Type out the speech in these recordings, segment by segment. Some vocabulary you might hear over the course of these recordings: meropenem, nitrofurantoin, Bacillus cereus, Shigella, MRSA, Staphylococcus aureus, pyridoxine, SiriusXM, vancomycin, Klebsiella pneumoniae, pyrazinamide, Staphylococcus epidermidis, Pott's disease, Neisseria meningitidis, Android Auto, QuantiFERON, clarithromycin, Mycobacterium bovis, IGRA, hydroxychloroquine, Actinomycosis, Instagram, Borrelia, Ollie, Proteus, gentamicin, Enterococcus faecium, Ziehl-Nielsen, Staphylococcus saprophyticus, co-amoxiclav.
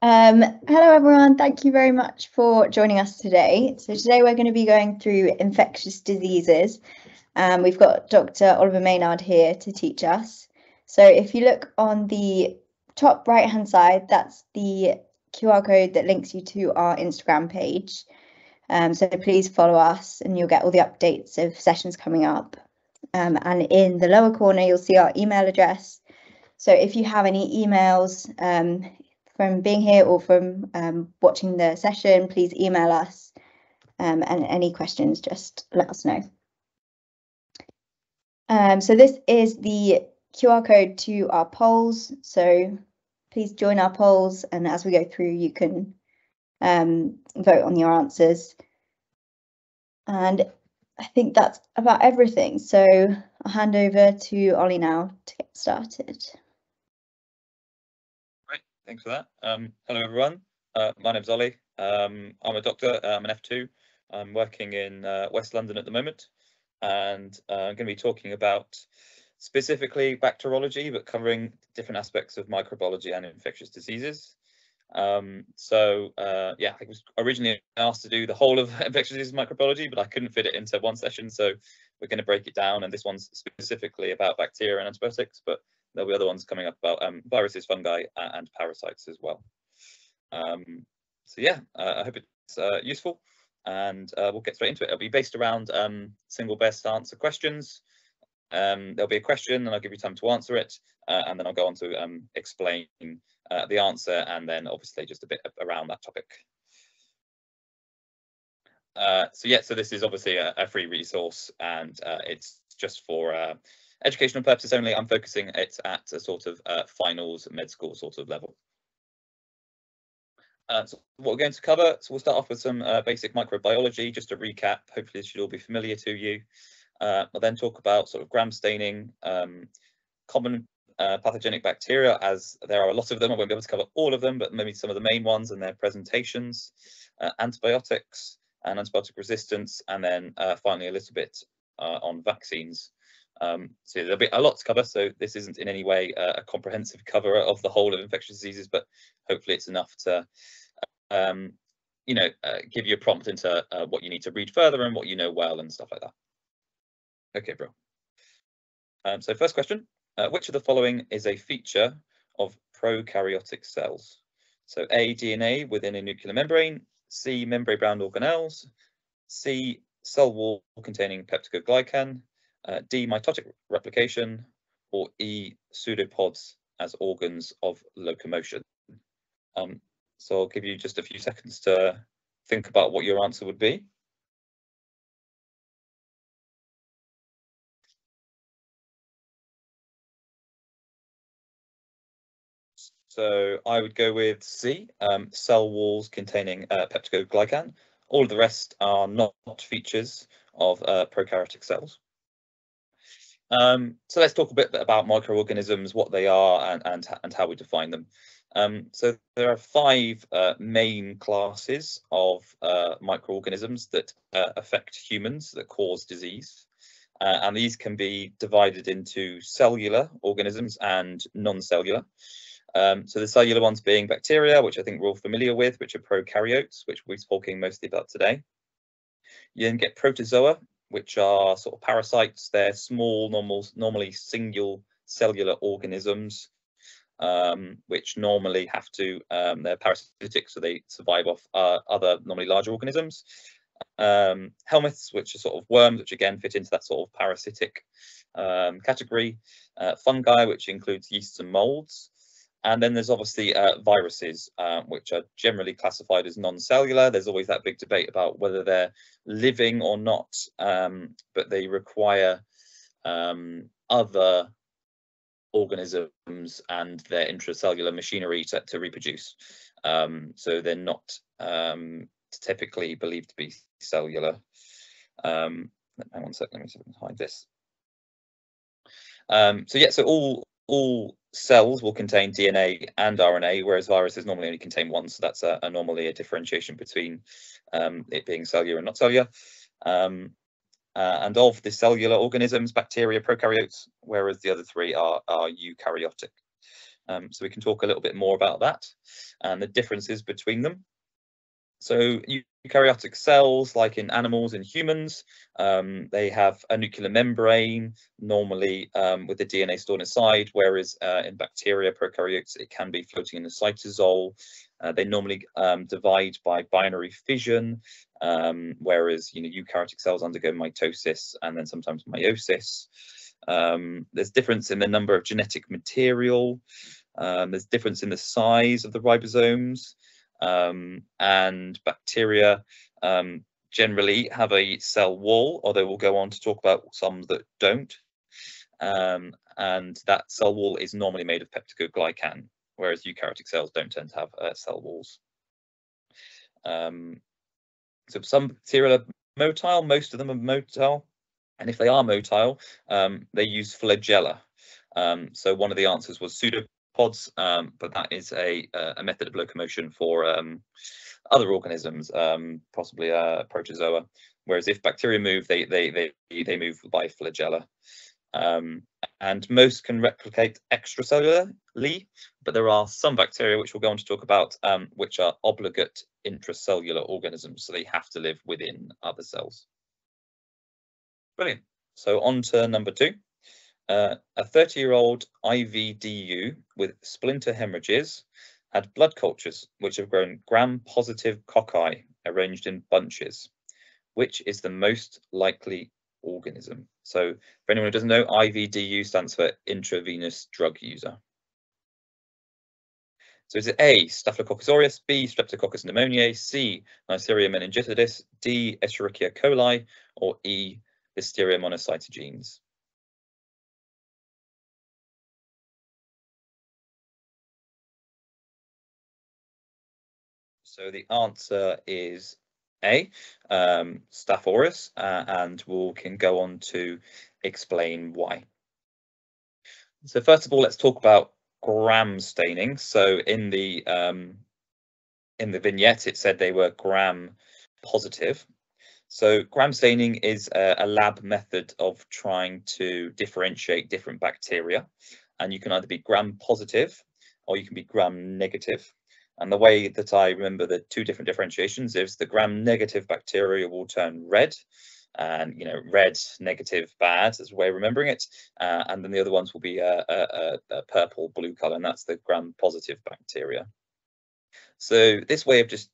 Hello everyone, thank you very much for joining us today. So today we're going to be going through infectious diseases. We've got Dr. Oliver Maynard here to teach us. So if you look on the top right hand side, that's the QR code that links you to our Instagram page. So please follow us and you'll get all the updates of sessions coming up. And in the lower corner, you'll see our email address. So if you have any emails, from being here or from watching the session, please email us and any questions, just let us know. So this is the QR code to our polls. So please join our polls, and as we go through, you can vote on your answers. And I think that's about everything. So I'll hand over to Ollie now to get started. Thanks for that. Hello, everyone. My name's Ollie. I'm a doctor. I'm an F2. I'm working in West London at the moment, and I'm going to be talking about specifically bacteriology, but covering different aspects of microbiology and infectious diseases. Yeah, I was originally asked to do the whole of infectious diseases microbiology, but I couldn't fit it into one session. So we're going to break it down. And this one's specifically about bacteria and antibiotics, but there'll be other ones coming up about viruses, fungi, and parasites as well. So yeah, I hope it's useful, and we'll get straight into it. It'll be based around single best answer questions. There'll be a question and I'll give you time to answer it, and then I'll go on to explain the answer, and then obviously just a bit around that topic. So this is obviously a free resource, and it's just for educational purposes only. I'm focusing it at a sort of finals, med school sort of level. So what we're going to cover, so we'll start off with some basic microbiology, just a recap. Hopefully this should all be familiar to you. I'll then talk about sort of gram staining, common pathogenic bacteria, as there are a lot of them. I won't be able to cover all of them, but maybe some of the main ones and their presentations, antibiotics and antibiotic resistance, and then finally a little bit on vaccines. So there'll be a lot to cover, so this isn't in any way a comprehensive cover of the whole of infectious diseases, but hopefully it's enough to, you know, give you a prompt into what you need to read further and what you know well and stuff like that. Okay, bro. So first question, which of the following is a feature of prokaryotic cells? So A, DNA within a nuclear membrane, C, membrane-bound organelles, C, cell wall containing peptidoglycan, D, mitotic replication, or E, pseudopods as organs of locomotion. So I'll give you just a few seconds to think about what your answer would be. So I would go with C, cell walls containing peptidoglycan. All of the rest are not features of prokaryotic cells. So let's talk a bit about microorganisms, what they are, and how we define them. So there are five main classes of microorganisms that affect humans, that cause disease. And these can be divided into cellular organisms and non-cellular. So the cellular ones being bacteria, which I think we're all familiar with, which are prokaryotes, which we're talking mostly about today. You then get protozoa, which are sort of parasites. They're small, normally single cellular organisms, which normally have to, they're parasitic, so they survive off other normally larger organisms. Helminths, which are sort of worms, which again fit into that sort of parasitic category. Fungi, which includes yeasts and molds. And then there's obviously viruses, which are generally classified as non-cellular. There's always that big debate about whether they're living or not, but they require other organisms and their intracellular machinery to reproduce. So they're not typically believed to be cellular. Hang on a sec, let me hide this. So all cells will contain DNA and RNA, whereas viruses normally only contain one, so that's normally a differentiation between it being cellular and not cellular. And of the cellular organisms, bacteria, prokaryotes, whereas the other three are eukaryotic. So we can talk a little bit more about that and the differences between them. So eukaryotic cells, like in animals and humans, they have a nuclear membrane, normally with the DNA stored inside, whereas in bacteria, prokaryotes, it can be floating in the cytosol. They normally divide by binary fission, whereas eukaryotic cells undergo mitosis and then sometimes meiosis. There's difference in the number of genetic material. There's difference in the size of the ribosomes. And bacteria generally have a cell wall, although we'll go on to talk about some that don't. And that cell wall is normally made of peptidoglycan, whereas eukaryotic cells don't tend to have cell walls. So some bacteria are motile, most of them are motile. And if they are motile, they use flagella. So one of the answers was pseudopods, but that is a method of locomotion for other organisms, possibly protozoa. Whereas if bacteria move, they move by flagella. And most can replicate extracellularly, but there are some bacteria, which we'll go on to talk about, which are obligate intracellular organisms, so they have to live within other cells. Brilliant. So on to number two. A 30-year-old IVDU with splinter hemorrhages had blood cultures which have grown gram-positive cocci arranged in bunches. Which is the most likely organism? So for anyone who doesn't know, IVDU stands for intravenous drug user. So is it A, Staphylococcus aureus, B, Streptococcus pneumoniae, C, Neisseria meningitidis, D, Escherichia coli, or E, Listeria monocytogenes? So the answer is A, Staph aureus, and we can go on to explain why. So first of all, let's talk about gram staining. So in the vignette, it said they were gram positive. So gram staining is a lab method of trying to differentiate different bacteria, and you can either be gram positive or you can be gram negative. And the way that I remember the two different differentiations is the gram-negative bacteria will turn red, and red, negative, bad is the way of remembering it. And then the other ones will be a purple, blue color, and that's the gram-positive bacteria. So this way of just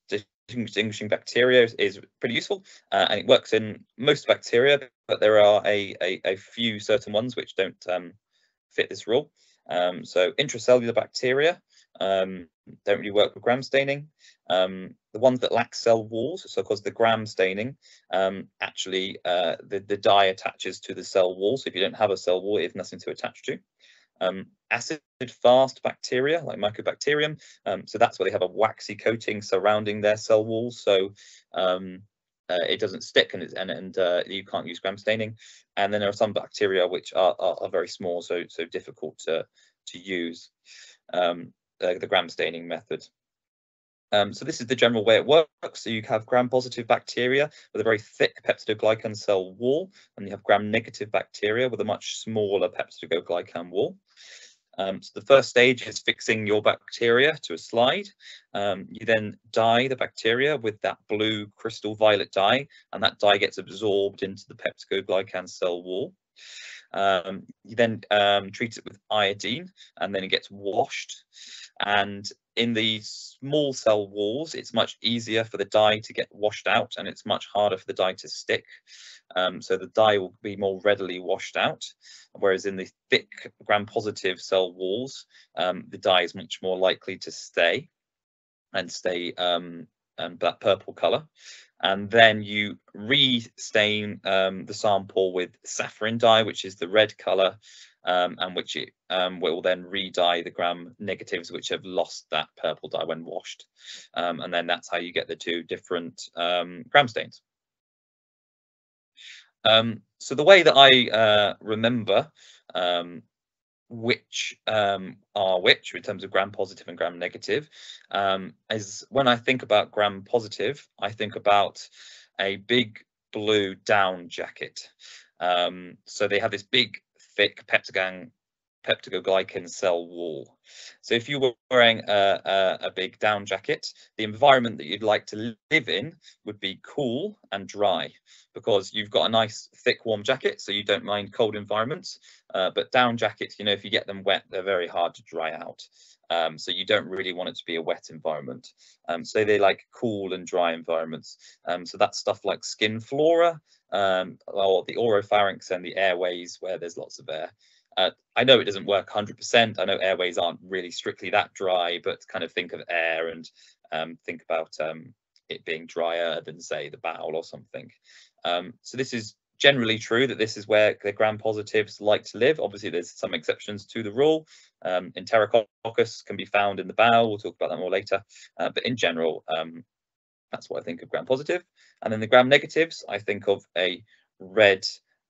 distinguishing bacteria is pretty useful, and it works in most bacteria, but there are a few certain ones which don't fit this rule. So intracellular bacteria don't really work with gram staining. The ones that lack cell walls, so because the gram staining, actually the dye attaches to the cell wall. So if you don't have a cell wall, it has nothing to attach to. Acid-fast bacteria like Mycobacterium, so that's where they have a waxy coating surrounding their cell walls, so it doesn't stick, and you can't use gram staining. And then there are some bacteria which are very small, so difficult to use the gram staining method. So this is the general way it works. So you have gram-positive bacteria with a very thick peptidoglycan cell wall, and you have gram-negative bacteria with a much smaller peptidoglycan wall. So the first stage is fixing your bacteria to a slide. You then dye the bacteria with that blue crystal violet dye, and that dye gets absorbed into the peptidoglycan cell wall. You then treat it with iodine, and then it gets washed. And in the small cell walls, it's much easier for the dye to get washed out, and it's much harder for the dye to stick. So the dye will be more readily washed out, whereas in the thick gram-positive cell walls, the dye is much more likely to stay and that purple colour. And then you re-stain the sample with saffron dye, which is the red colour, and which it will then re-dye the gram negatives, which have lost that purple dye when washed. And then that's how you get the two different gram stains. So the way that I remember which are which in terms of gram positive and gram negative is when I think about gram positive, I think about a big blue down jacket. So they have this big thick peptidoglycan cell wall. So if you were wearing a big down jacket, the environment that you'd like to live in would be cool and dry, because you've got a nice thick warm jacket, so you don't mind cold environments, but down jackets, you know, if you get them wet, they're very hard to dry out, so you don't really want it to be a wet environment. So they like cool and dry environments, so that's stuff like skin flora, or the oropharynx and the airways where there's lots of air. I know it doesn't work 100%. I know airways aren't really strictly that dry, but kind of think of air and think about it being drier than, say, the bowel or something. So this is generally true that this is where the gram-positives like to live. Obviously, there's some exceptions to the rule. Enterococcus can be found in the bowel. We'll talk about that more later. But in general, that's what I think of gram-positive. And then the gram-negatives, I think of a red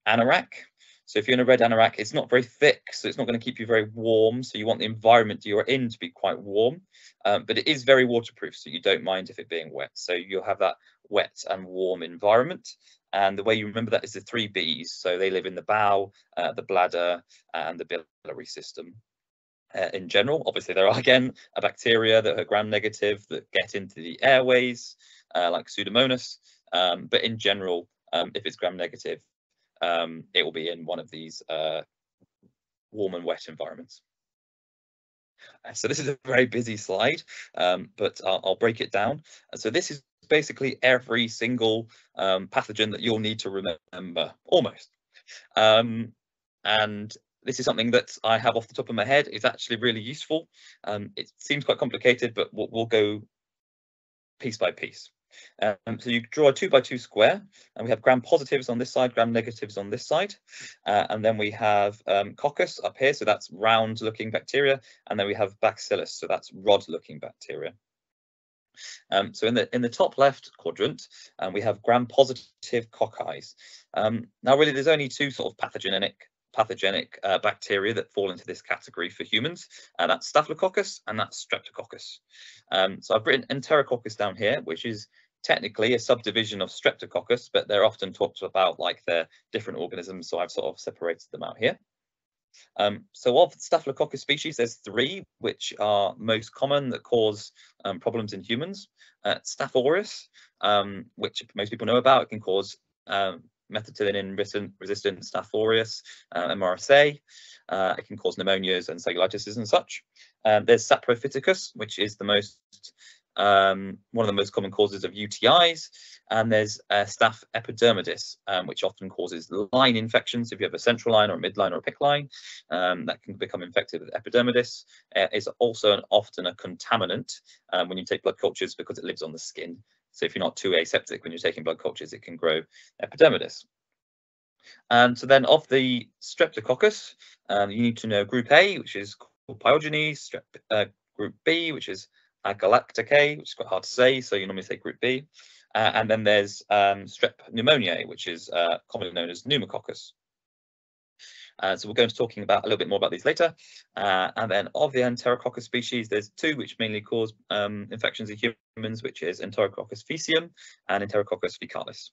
anorak. So if you're in a red anorak, it's not very thick, so it's not going to keep you very warm. So you want the environment you're in to be quite warm, but it is very waterproof, so you don't mind if it being wet. So you'll have that wet and warm environment. And the way you remember that is the three Bs. So they live in the bowel, the bladder and the biliary system. In general, obviously there are again bacteria that are gram-negative that get into the airways, like Pseudomonas, but in general, if it's gram-negative, it will be in one of these warm and wet environments. So this is a very busy slide, but I'll break it down. So this is basically every single pathogen that you'll need to remember, almost. And this is something that I have off the top of my head. It's actually really useful. It seems quite complicated, but we'll go piece by piece. So you draw a 2 by 2 square, and we have gram positives on this side, gram negatives on this side, and then we have coccus up here, so that's round looking bacteria, and then we have bacillus, so that's rod looking bacteria. So in the top left quadrant, we have gram positive cocci. Now really there's only two sort of pathogenic bacteria that fall into this category for humans, and that's Staphylococcus and that's Streptococcus. So I've written Enterococcus down here, which is technically a subdivision of Streptococcus, but they're often talked about like they're different organisms, so I've sort of separated them out here. So of Staphylococcus species, there's three which are most common that cause problems in humans. Staph aureus, which most people know about, it can cause methicillin-resistant Staph aureus, MRSA. It can cause pneumonias and cellulitis and such. There's Saprophyticus, which is the most one of the most common causes of UTIs, and there's Staph epidermidis, which often causes line infections. If you have a central line or a midline or a PIC line, that can become infected with epidermidis. It's also often a contaminant when you take blood cultures because it lives on the skin. So if you're not too aseptic when you're taking blood cultures, it can grow epidermidis. And so then of the Streptococcus, you need to know group A, which is called pyogenes, group B, which is agalactiae, which is quite hard to say, so you normally say group B. And then there's strep pneumoniae, which is commonly known as pneumococcus. So we'll go into talking about a little bit more about these later. And then of the Enterococcus species, there's two which mainly cause infections in humans, which is Enterococcus faecium and Enterococcus faecalis.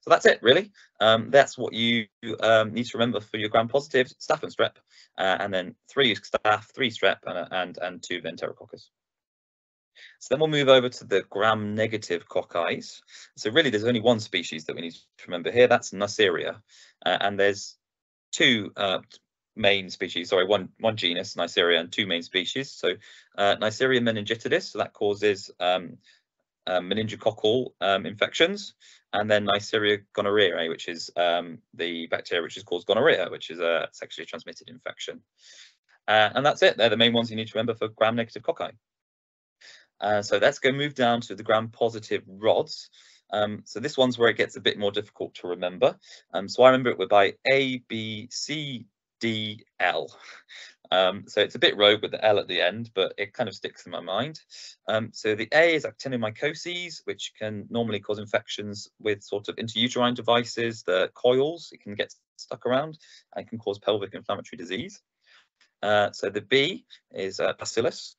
So that's it, really. That's what you need to remember for your gram-positives, staph and strep, and then 3 staph, 3 strep, and 2 Enterococcus. So then we'll move over to the gram-negative cocci. So really, there's only one species that we need to remember here. That's Neisseria, and there's two main species, sorry, one genus, Neisseria, and 2 main species. So Neisseria meningitidis, so that causes meningococcal infections, and then Neisseria gonorrhea, which is the bacteria which is caused gonorrhea, which is a sexually transmitted infection. And that's it. They're the main ones you need to remember for gram-negative cocci. So let's go move down to the gram-positive rods. So this one's where it gets a bit more difficult to remember. So I remember it by A, B, C, D, L. So it's a bit rogue with the L at the end, but it kind of sticks in my mind. So the A is actinomycosis, which can normally cause infections with sort of intrauterine devices, the coils, it can get stuck around and can cause pelvic inflammatory disease. So the B is bacillus,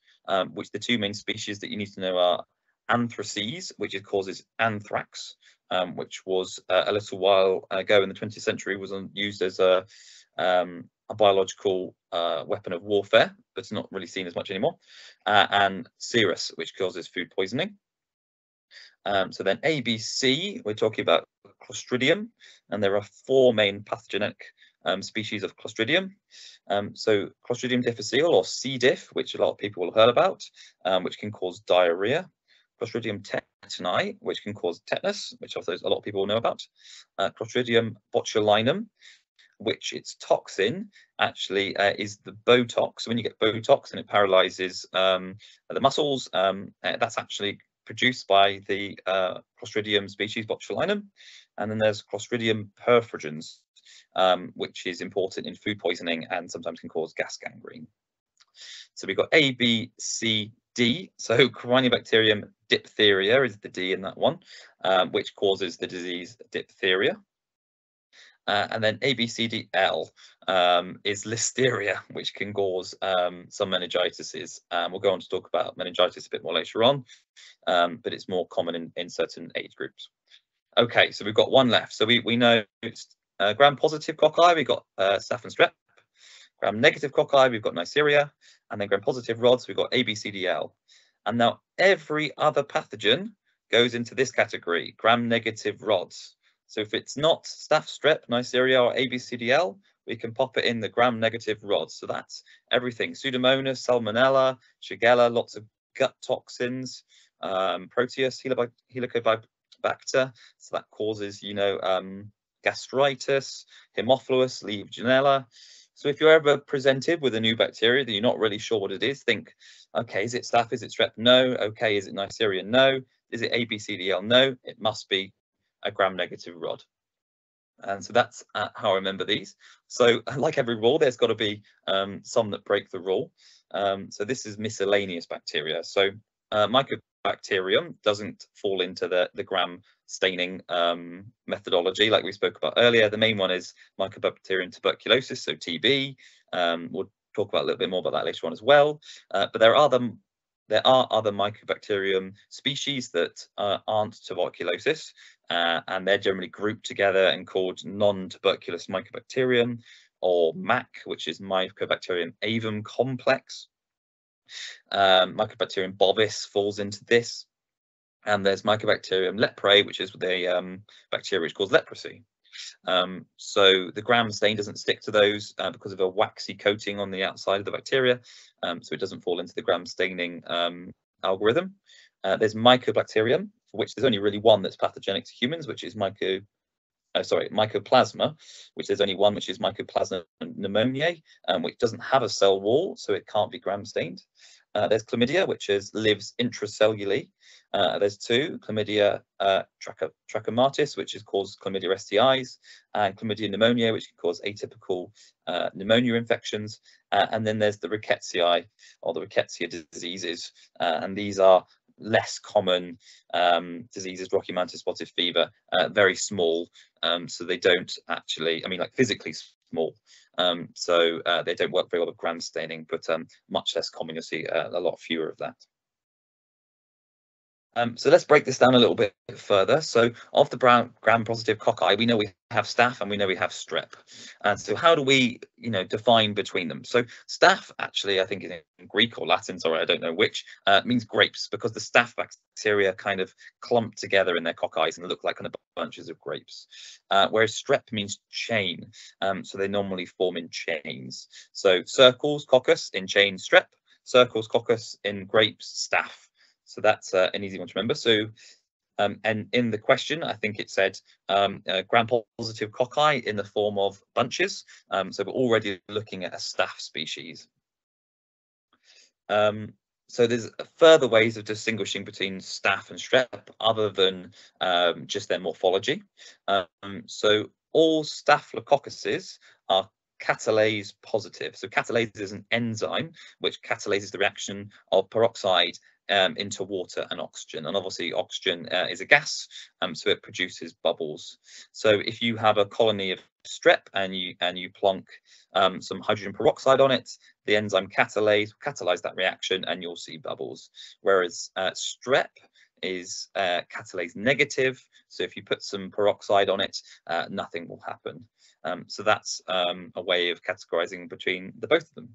which the 2 main species that you need to know are anthracis, which causes anthrax, which was a little while ago in the 20th century was used as a a biological weapon of warfare that's not really seen as much anymore, and cereus, which causes food poisoning. So then ABC, we're talking about Clostridium, and there are four main pathogenic species of Clostridium. So Clostridium difficile, or C. diff, which a lot of people will have heard about, which can cause diarrhea. Clostridium tetani, which can cause tetanus, which also a lot of people will know about. Clostridium botulinum, which its toxin actually is the Botox. So when you get Botox and it paralyzes the muscles, that's actually produced by the Clostridium species botulinum. And then there's Clostridium perfringens, which is important in food poisoning and sometimes can cause gas gangrene. So we've got A, B, C, D. So Crinibacterium diphtheria is the D in that one, which causes the disease diphtheria. And then ABCDL is Listeria, which can cause some meningitises. We'll go on to talk about meningitis a bit more later on, but it's more common in certain age groups. Okay, so we've got one left. So we know it's gram-positive cocci, we've got staph and strep. Gram-negative cocci, we've got Neisseria. And then gram-positive rods, we've got ABCDL. And now every other pathogen goes into this category, gram-negative rods. So if it's not staph, strep, Neisseria or ABCDL, we can pop it in the gram-negative rods. So that's everything, Pseudomonas, Salmonella, Shigella, lots of gut toxins, Proteus, Helicobacter. So that causes, you know, gastritis, Haemophilus, Legionella. So if you're ever presented with a new bacteria that you're not really sure what it is, think, okay, is it staph? Is it strep? No. Okay, is it Neisseria? No. Is it ABCDL? No. It must be a gram-negative rod. And so that's how I remember these. So like every rule, there's got to be some that break the rule. So this is miscellaneous bacteria. So Mycobacterium doesn't fall into the gram staining methodology like we spoke about earlier. The main one is Mycobacterium tuberculosis, so TB. We'll talk about a little bit more about that later on as well. But there are other Mycobacterium species that aren't tuberculosis, and they're generally grouped together and called non-tuberculous Mycobacterium, or MAC, which is Mycobacterium avium complex. Mycobacterium bovis falls into this, and there's Mycobacterium leprae, which is the bacteria which causes leprosy. So the gram stain doesn't stick to those because of a waxy coating on the outside of the bacteria, so it doesn't fall into the gram staining algorithm. There's Mycobacterium, for which there's only really one that's pathogenic to humans, which is Mycoplasma, which there's only one, which is Mycoplasma pneumoniae, which doesn't have a cell wall, so it can't be gram stained. There's Chlamydia, which lives intracellularly. There's two, Chlamydia trachomatis, which is caused Chlamydia STIs, and Chlamydia pneumoniae, which can cause atypical pneumonia infections. And then there's the Rickettsiae, or the Rickettsia diseases, and these are less common diseases, Rocky Mountain spotted fever, very small, so they don't actually, I mean, like physically small, so they don't work very well with gram staining, but much less common. You'll see a lot fewer of that. So let's break this down a little bit further. So of the gram-positive cocci, we know we have staph and we know we have strep. And so how do we, you know, define between them? So staph, actually, I think in Greek or Latin, sorry, I don't know which, means grapes, because the staph bacteria kind of clump together in their cocci and look like kind of bunches of grapes. Whereas strep means chain, so they normally form in chains. So circles, coccus, in chain, strep; circles, coccus, in grapes, staph. So that's an easy one to remember. So, and in the question, I think it said gram-positive cocci in the form of bunches. So we're already looking at a staph species. So there's further ways of distinguishing between staph and strep other than just their morphology. So all staphylococcuses are catalase positive. So catalase is an enzyme which catalyzes the reaction of peroxide into water and oxygen, and obviously oxygen is a gas, so it produces bubbles. So if you have a colony of strep and you plonk some hydrogen peroxide on it, the enzyme catalase will catalyze that reaction and you'll see bubbles. Whereas strep is catalase negative, so if you put some peroxide on it, nothing will happen. So that's a way of categorizing between the both of them.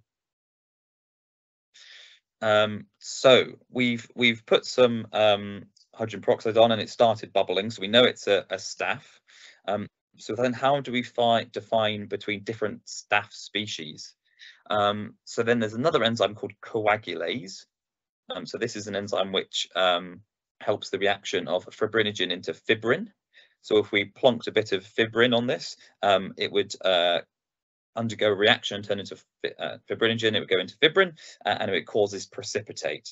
So we've put some hydrogen peroxide on and it started bubbling, so we know it's a staph. So then how do we define between different staph species? So then there's another enzyme called coagulase. So this is an enzyme which helps the reaction of fibrinogen into fibrin. So if we plonked a bit of fibrin on this, it would undergo a reaction, turn into fibrinogen, it would go into fibrin, and it causes precipitate.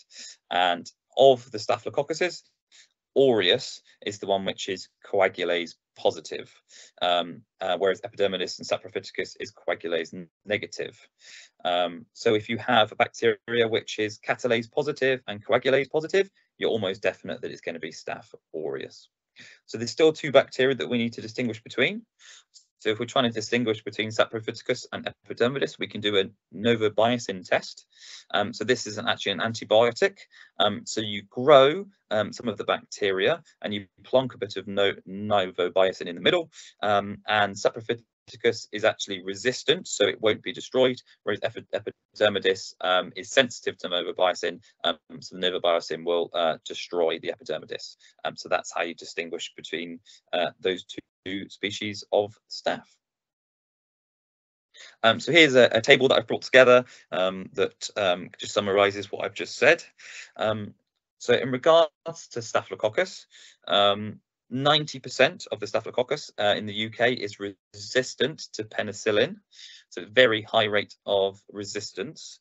And of the staphylococcuses, aureus is the one which is coagulase positive, whereas epidermidis and saprophyticus is coagulase negative. So if you have a bacteria which is catalase positive and coagulase positive, you're almost definite that it's going to be staph aureus. So there's still two bacteria that we need to distinguish between. So if we're trying to distinguish between saprophyticus and epidermidis, we can do a novobiacin test. So this is actually an antibiotic. So you grow some of the bacteria and you plonk a bit of novobiacin in the middle, and saprophyticus is actually resistant, so it won't be destroyed, whereas epidermidis is sensitive to novobiacin, so the novobiacin will destroy the epidermidis. So that's how you distinguish between those two species of staph. So here's a table that I've brought together that just summarizes what I've just said. So in regards to Staphylococcus, 90% of the Staphylococcus in the UK is resistant to penicillin, so very high rate of resistance.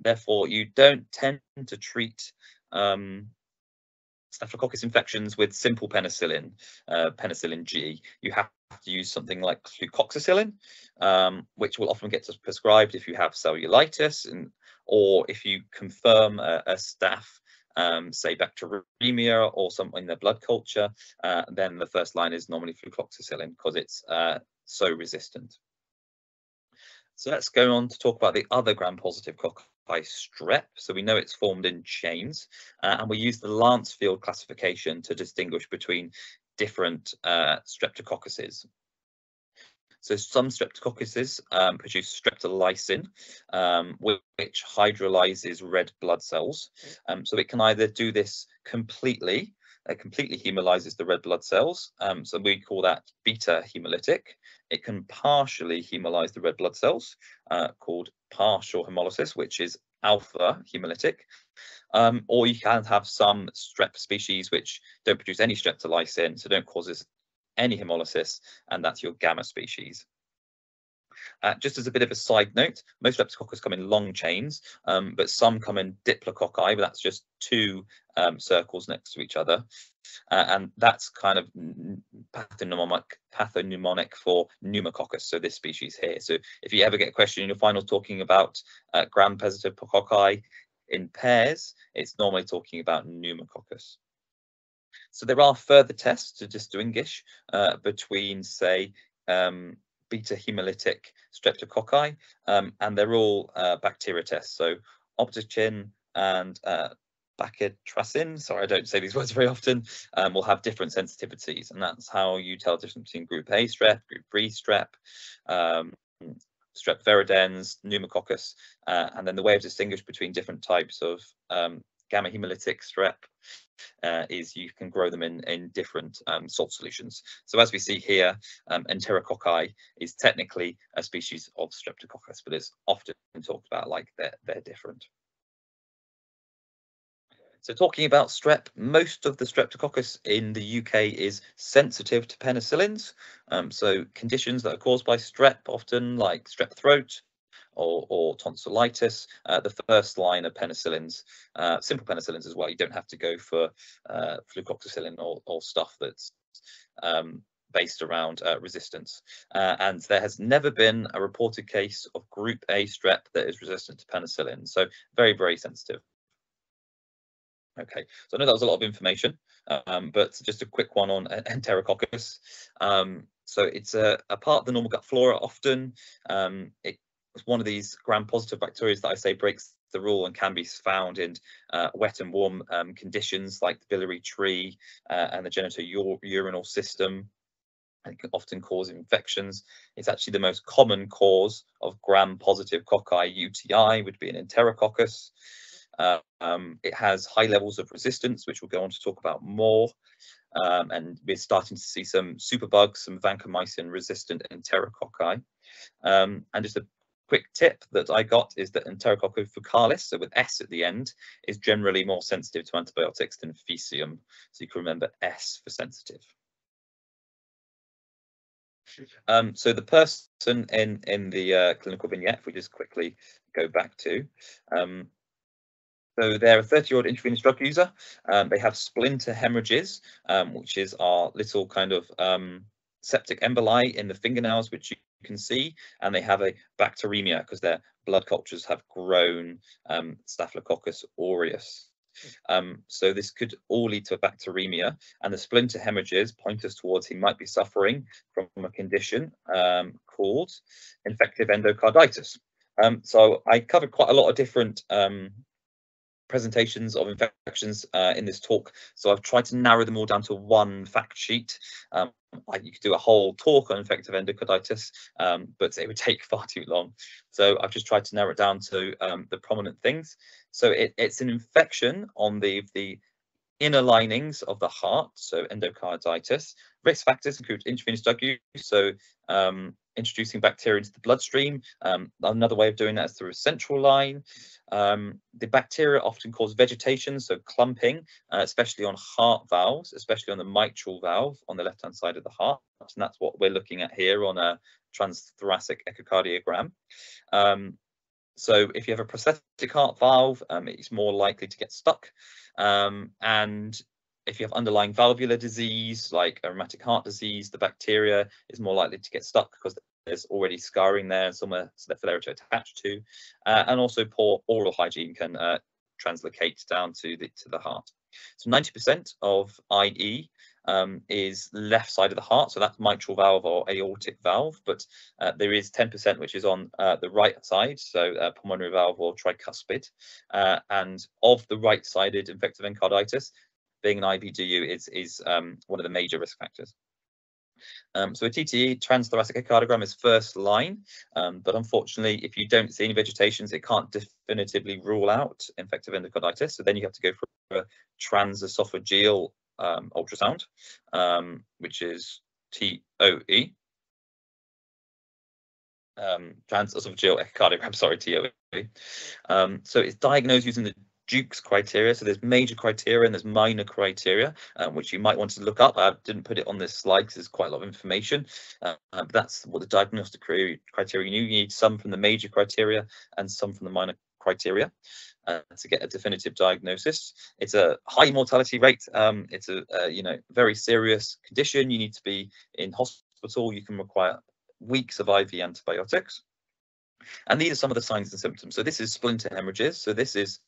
Therefore, you don't tend to treat Staphylococcus infections with simple penicillin, penicillin G. You have to use something like flucoxacillin, which will often get prescribed if you have cellulitis, and or if you confirm a staph, say bacteremia or something in their blood culture, then the first line is normally flucoxacillin because it's so resistant. So let's go on to talk about the other gram-positive cocci strep. So we know it's formed in chains, and we use the Lancefield classification to distinguish between different streptococcuses. So some streptococcuses produce streptolysin, which hydrolyzes red blood cells. So it can either do this completely, completely hemolyzes the red blood cells, so we call that beta hemolytic. It can partially hemolyze the red blood cells, called partial hemolysis, which is alpha hemolytic, or you can have some strep species which don't produce any streptolysin, so don't cause this any hemolysis, and that's your gamma species. Just as a bit of a side note, most streptococcus come in long chains, but some come in diplococci, but that's just two circles next to each other, and that's kind of pathognomonic for pneumococcus, so this species here. So if you ever get a question in your final talking about gram-positive cocci in pairs, it's normally talking about pneumococcus. So there are further tests to distinguish between, say, beta hemolytic streptococci, and they're all bacteria tests. So optochin and bacitracin, sorry, I don't say these words very often, will have different sensitivities, and that's how you tell the difference between group A strep, group B strep, strep viridens, pneumococcus, and then the way of distinguish between different types of gamma hemolytic strep is you can grow them in different salt solutions. So as we see here, enterococci is technically a species of streptococcus, but it's often talked about like they're different. So talking about strep, most of the streptococcus in the UK is sensitive to penicillins. So conditions that are caused by strep, often like strep throat, or tonsillitis, the first line of penicillins, simple penicillins as well. You don't have to go for flucoxacillin or stuff that's based around resistance. And there has never been a reported case of group A strep that is resistant to penicillin. So very, very sensitive. Okay, so I know that was a lot of information, but just a quick one on Enterococcus. So it's a part of the normal gut flora often. It's one of these gram-positive bacteria that I say breaks the rule and can be found in wet and warm conditions like the biliary tree and the genitourinary system. It can often cause infections. It's actually the most common cause of gram-positive cocci UTI would be an Enterococcus. It has high levels of resistance, which we'll go on to talk about more. And we're starting to see some superbugs, some vancomycin-resistant enterococci. And just a quick tip that I got is that Enterococcus faecalis, so with S at the end, is generally more sensitive to antibiotics than faecium. So you can remember S for sensitive. So the person in the clinical vignette, if we just quickly go back to, so they're a 30-year-old intravenous drug user. They have splinter hemorrhages, which is our little kind of septic emboli in the fingernails, which you can see, and they have a bacteremia because their blood cultures have grown Staphylococcus aureus. So this could all lead to a bacteremia, and the splinter hemorrhages point us towards he might be suffering from a condition called infective endocarditis. So I covered quite a lot of different presentations of infections in this talk, so I've tried to narrow them all down to one fact sheet. You could do a whole talk on infective endocarditis, but it would take far too long. So I've just tried to narrow it down to the prominent things. So it's an infection on the inner linings of the heart, so endocarditis. Risk factors include intravenous drug use, so introducing bacteria into the bloodstream. Another way of doing that is through a central line. The bacteria often cause vegetation, so clumping, especially on heart valves, especially on the mitral valve on the left-hand side of the heart. And that's what we're looking at here on a transthoracic echocardiogram. So if you have a prosthetic heart valve, it's more likely to get stuck. And if you have underlying valvular disease, like rheumatic heart disease, the bacteria is more likely to get stuck because there's already scarring there somewhere so they're to attach to. And also poor oral hygiene can translocate down to the heart. So 90% of IE is left side of the heart, so that's mitral valve or aortic valve, but there is 10% which is on the right side, so pulmonary valve or tricuspid. And of the right-sided infective endocarditis, being an IBDU is one of the major risk factors. So a TTE, transthoracic echocardiogram, is first line, but unfortunately, if you don't see any vegetations, it can't definitively rule out infective endocarditis. So then you have to go for a transesophageal ultrasound, which is TOE. Transesophageal echocardiogram, sorry, TOE. So it's diagnosed using the Duke's criteria, so there's major criteria and there's minor criteria, which you might want to look up. I didn't put it on this slide because there's quite a lot of information, but that's what the diagnostic criteria you need, some from the major criteria and some from the minor criteria to get a definitive diagnosis. It's a high mortality rate. It's a very serious condition. You need to be in hospital. You can require weeks of IV antibiotics. And these are some of the signs and symptoms. So this is splinter hemorrhages. So this is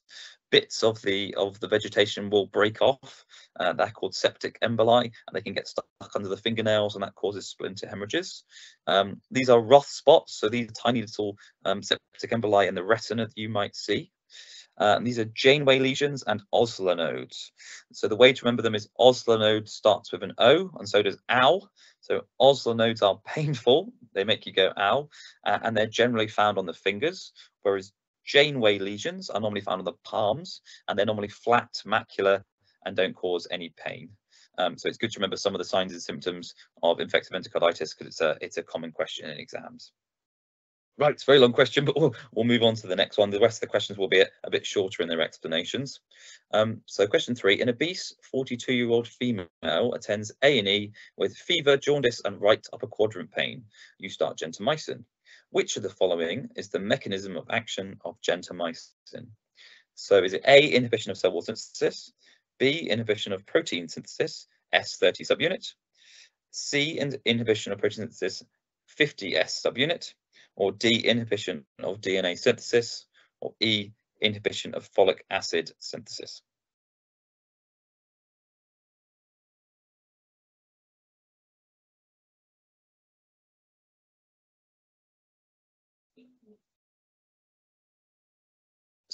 bits of the vegetation will break off. They're called septic emboli, and they can get stuck under the fingernails, and that causes splinter hemorrhages. These are Roth spots. So these are tiny little septic emboli in the retina that you might see. And these are Janeway lesions and Osler nodes. So the way to remember them is Osler node starts with an O, and so does ow. So Osler nodes are painful. They make you go ow, and they're generally found on the fingers, whereas Janeway lesions are normally found on the palms, and they're normally flat, macular, and don't cause any pain. So it's good to remember some of the signs and symptoms of infective endocarditis because it's a common question in exams. Right, it's a very long question, but we'll move on to the next one. The rest of the questions will be a bit shorter in their explanations. So question 3, an obese 42-year-old female attends A&E with fever, jaundice and right upper quadrant pain. You start gentamicin. Which of the following is the mechanism of action of gentamicin? So is it A, inhibition of cell wall synthesis, B, inhibition of protein synthesis, S30 subunit, C, inhibition of protein synthesis, 50S subunit, or D, inhibition of DNA synthesis, or E, inhibition of folic acid synthesis?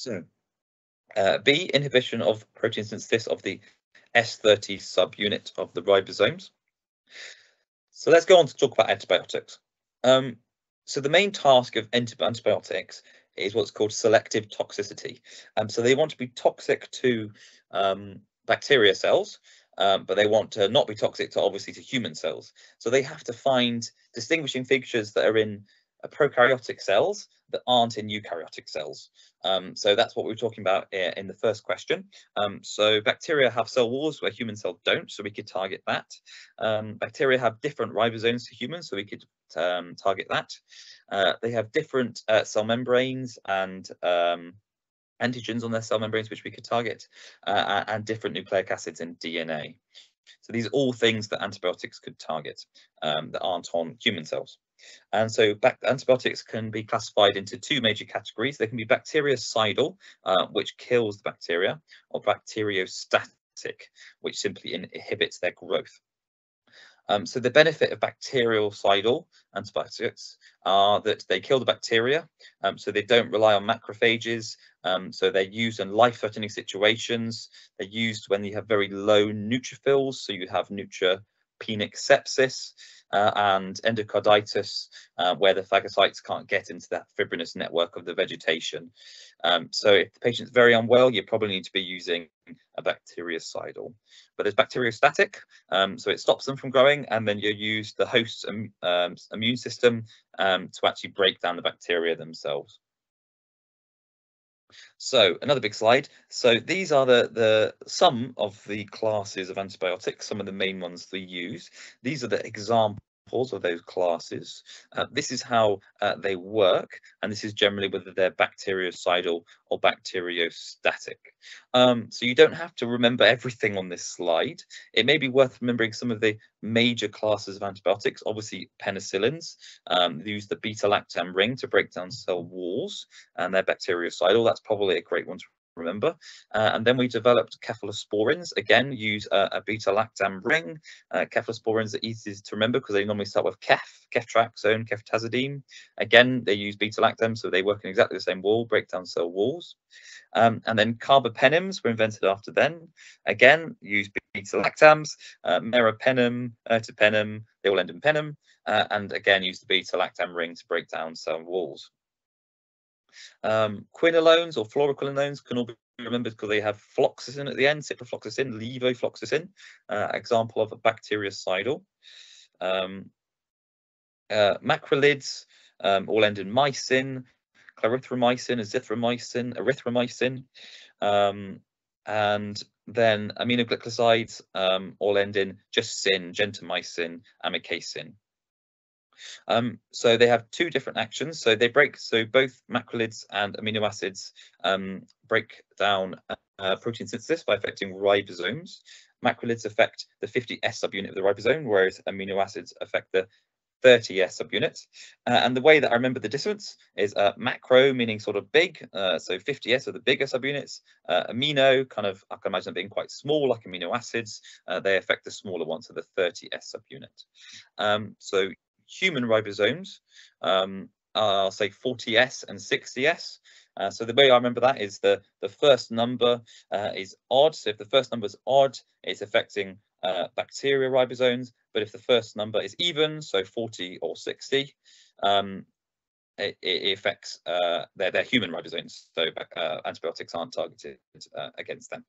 soon. B, inhibition of protein synthesis of the S30 subunit of the ribosomes. So let's go on to talk about antibiotics. So the main task of antibiotics is what's called selective toxicity. So they want to be toxic to bacteria cells, but they want to not be toxic to obviously to human cells. So they have to find distinguishing features that are in prokaryotic cells that aren't in eukaryotic cells. So that's what we were talking about in the first question. So bacteria have cell walls where human cells don't, so we could target that. Bacteria have different ribosomes to humans, so we could target that. They have different cell membranes and antigens on their cell membranes, which we could target, and different nucleic acids in DNA. So these are all things that antibiotics could target that aren't on human cells. And so antibiotics can be classified into two major categories. They can be bactericidal, which kills the bacteria, or bacteriostatic, which simply inhibits their growth. So the benefit of bactericidal antibiotics are that they kill the bacteria, so they don't rely on macrophages, so they're used in life-threatening situations. They're used when you have very low neutrophils, so you have neutropenic sepsis and endocarditis, where the phagocytes can't get into that fibrinous network of the vegetation. So if the patient's very unwell, you probably need to be using a bactericidal. But there's bacteriostatic, so it stops them from growing, and then you use the host's immune system to actually break down the bacteria themselves. So another big slide. So these are the some of the classes of antibiotics, some of the main ones they use. These are the examples of those classes. This is how they work, and this is generally whether they're bactericidal or bacteriostatic. So you don't have to remember everything on this slide. It may be worth remembering some of the major classes of antibiotics. Obviously penicillins, they use the beta-lactam ring to break down cell walls, and they're bactericidal. That's probably a great one to remember. And then we developed cephalosporins, again use a beta-lactam ring. Cephalosporins are easy to remember because they normally start with kef, keftraxone, keftazidime. Again, they use beta-lactam, so they work in exactly the same wall, break down cell walls. And then carbapenems were invented after then. Again, use beta-lactams, meropenem, ertapenem, they all end in penem, and again use the beta-lactam ring to break down cell walls. Quinolones or fluoroquinolones can all be remembered because they have floxacin at the end, ciprofloxacin, levofloxacin, example of a bactericidal. Macrolides all end in mycin, clarithromycin, azithromycin, erythromycin, and then aminoglycosides all end in just sin, gentamicin, amikacin. So they have two different actions. So they break, so both macrolides and amino acids break down protein synthesis by affecting ribosomes. Macrolides affect the 50S subunit of the ribosome, whereas amino acids affect the 30S subunit. And the way that I remember the difference is macro, meaning sort of big, so 50S are the bigger subunits. Amino, kind of, I can imagine them being quite small, like amino acids. They affect the smaller ones, so the 30S subunit. So human ribosomes are, say, 40S and 60S. So the way I remember that is the first number is odd. So if the first number is odd, it's affecting bacteria ribosomes. But if the first number is even, so 40 or 60, it affects their human ribosomes. So antibiotics aren't targeted against them.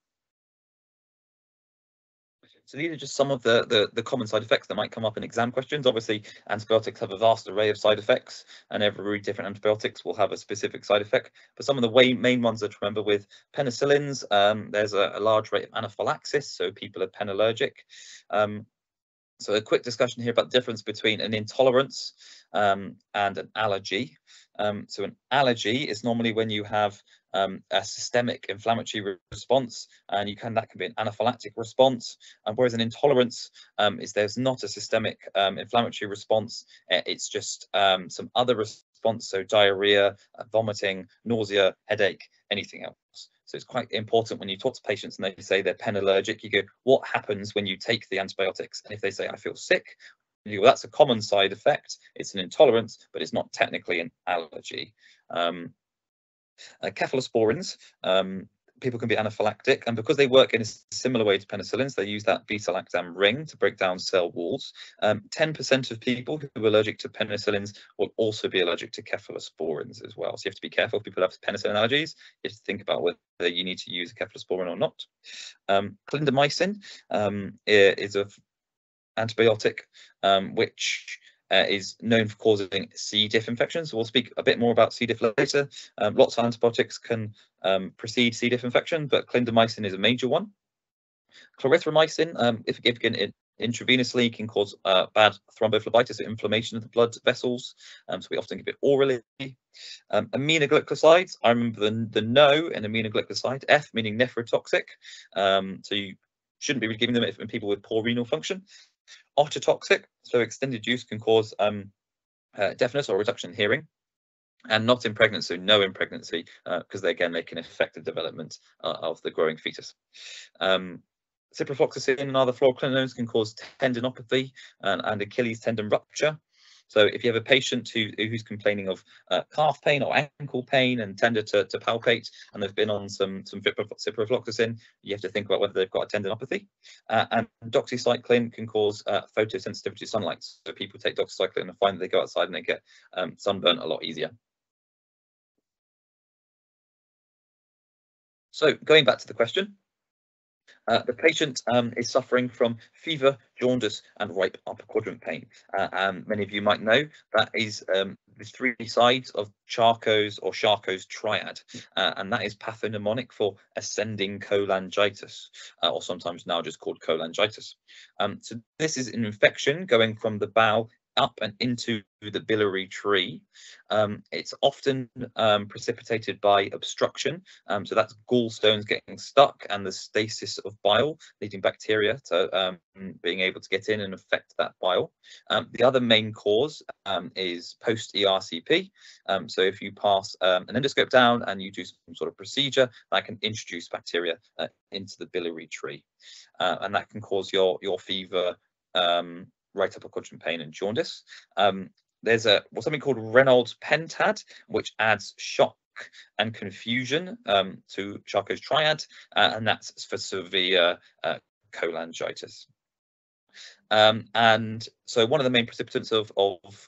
So these are just some of the common side effects that might come up in exam questions. Obviously, antibiotics have a vast array of side effects, and every different antibiotics will have a specific side effect. But some of the main ones that to remember with penicillins, there's a large rate of anaphylaxis, so people are pen allergic. So a quick discussion here about the difference between an intolerance and an allergy. So an allergy is normally when you have a systemic inflammatory response, and that can be an anaphylactic response. And whereas an intolerance is there's not a systemic inflammatory response, it's just some other response, so diarrhea, vomiting, nausea, headache, anything else. So it's quite important when you talk to patients and they say they're pen allergic, you go, what happens when you take the antibiotics? And if they say, I feel sick, you go, well, that's a common side effect. It's an intolerance, but it's not technically an allergy. Cephalosporins, people can be anaphylactic, and because they work in a similar way to penicillins, they use that beta-lactam ring to break down cell walls. 10% of people who are allergic to penicillins will also be allergic to cephalosporins as well. So you have to be careful if people have penicillin allergies. You have to think about whether you need to use a cephalosporin or not. Clindamycin is an antibiotic which is known for causing C. diff infections. So we'll speak a bit more about C. diff later. Lots of antibiotics can precede C. diff infection, but clindamycin is a major one. Clarithromycin, if given intravenously, can cause bad thrombophlebitis, so inflammation of the blood vessels. So we often give it orally. Aminoglycosides, I remember the no in aminoglycoside, F meaning nephrotoxic. So you shouldn't be giving them in people with poor renal function. Ototoxic, so extended use can cause deafness or reduction in hearing, and not in pregnancy, so no in pregnancy, because they again make an effective development of the growing fetus. Ciprofloxacin and other fluoroquinolones can cause tendinopathy and Achilles tendon rupture. So if you have a patient who's complaining of calf pain or ankle pain and tender to palpate, and they've been on some ciprofloxacin, you have to think about whether they've got a tendinopathy. And doxycycline can cause photosensitivity to sunlight. So people take doxycycline and find that they go outside and they get sunburn a lot easier. So going back to the question. The patient is suffering from fever, jaundice, and right upper quadrant pain. And many of you might know that is the three sides of Charcot's or Charcot's triad, and that is pathognomonic for ascending cholangitis, or sometimes now just called cholangitis. So this is an infection going from the bowel up and into the biliary tree. It's often precipitated by obstruction, so that's gallstones getting stuck and the stasis of bile, leading bacteria to being able to get in and affect that bile. The other main cause is post-ERCP, so if you pass an endoscope down and you do some sort of procedure, that can introduce bacteria into the biliary tree, and that can cause your fever, right upper quadrant pain, and jaundice. There's something called Reynolds pentad, which adds shock and confusion to Charcot's triad, and that's for severe cholangitis. And so one of the main precipitants of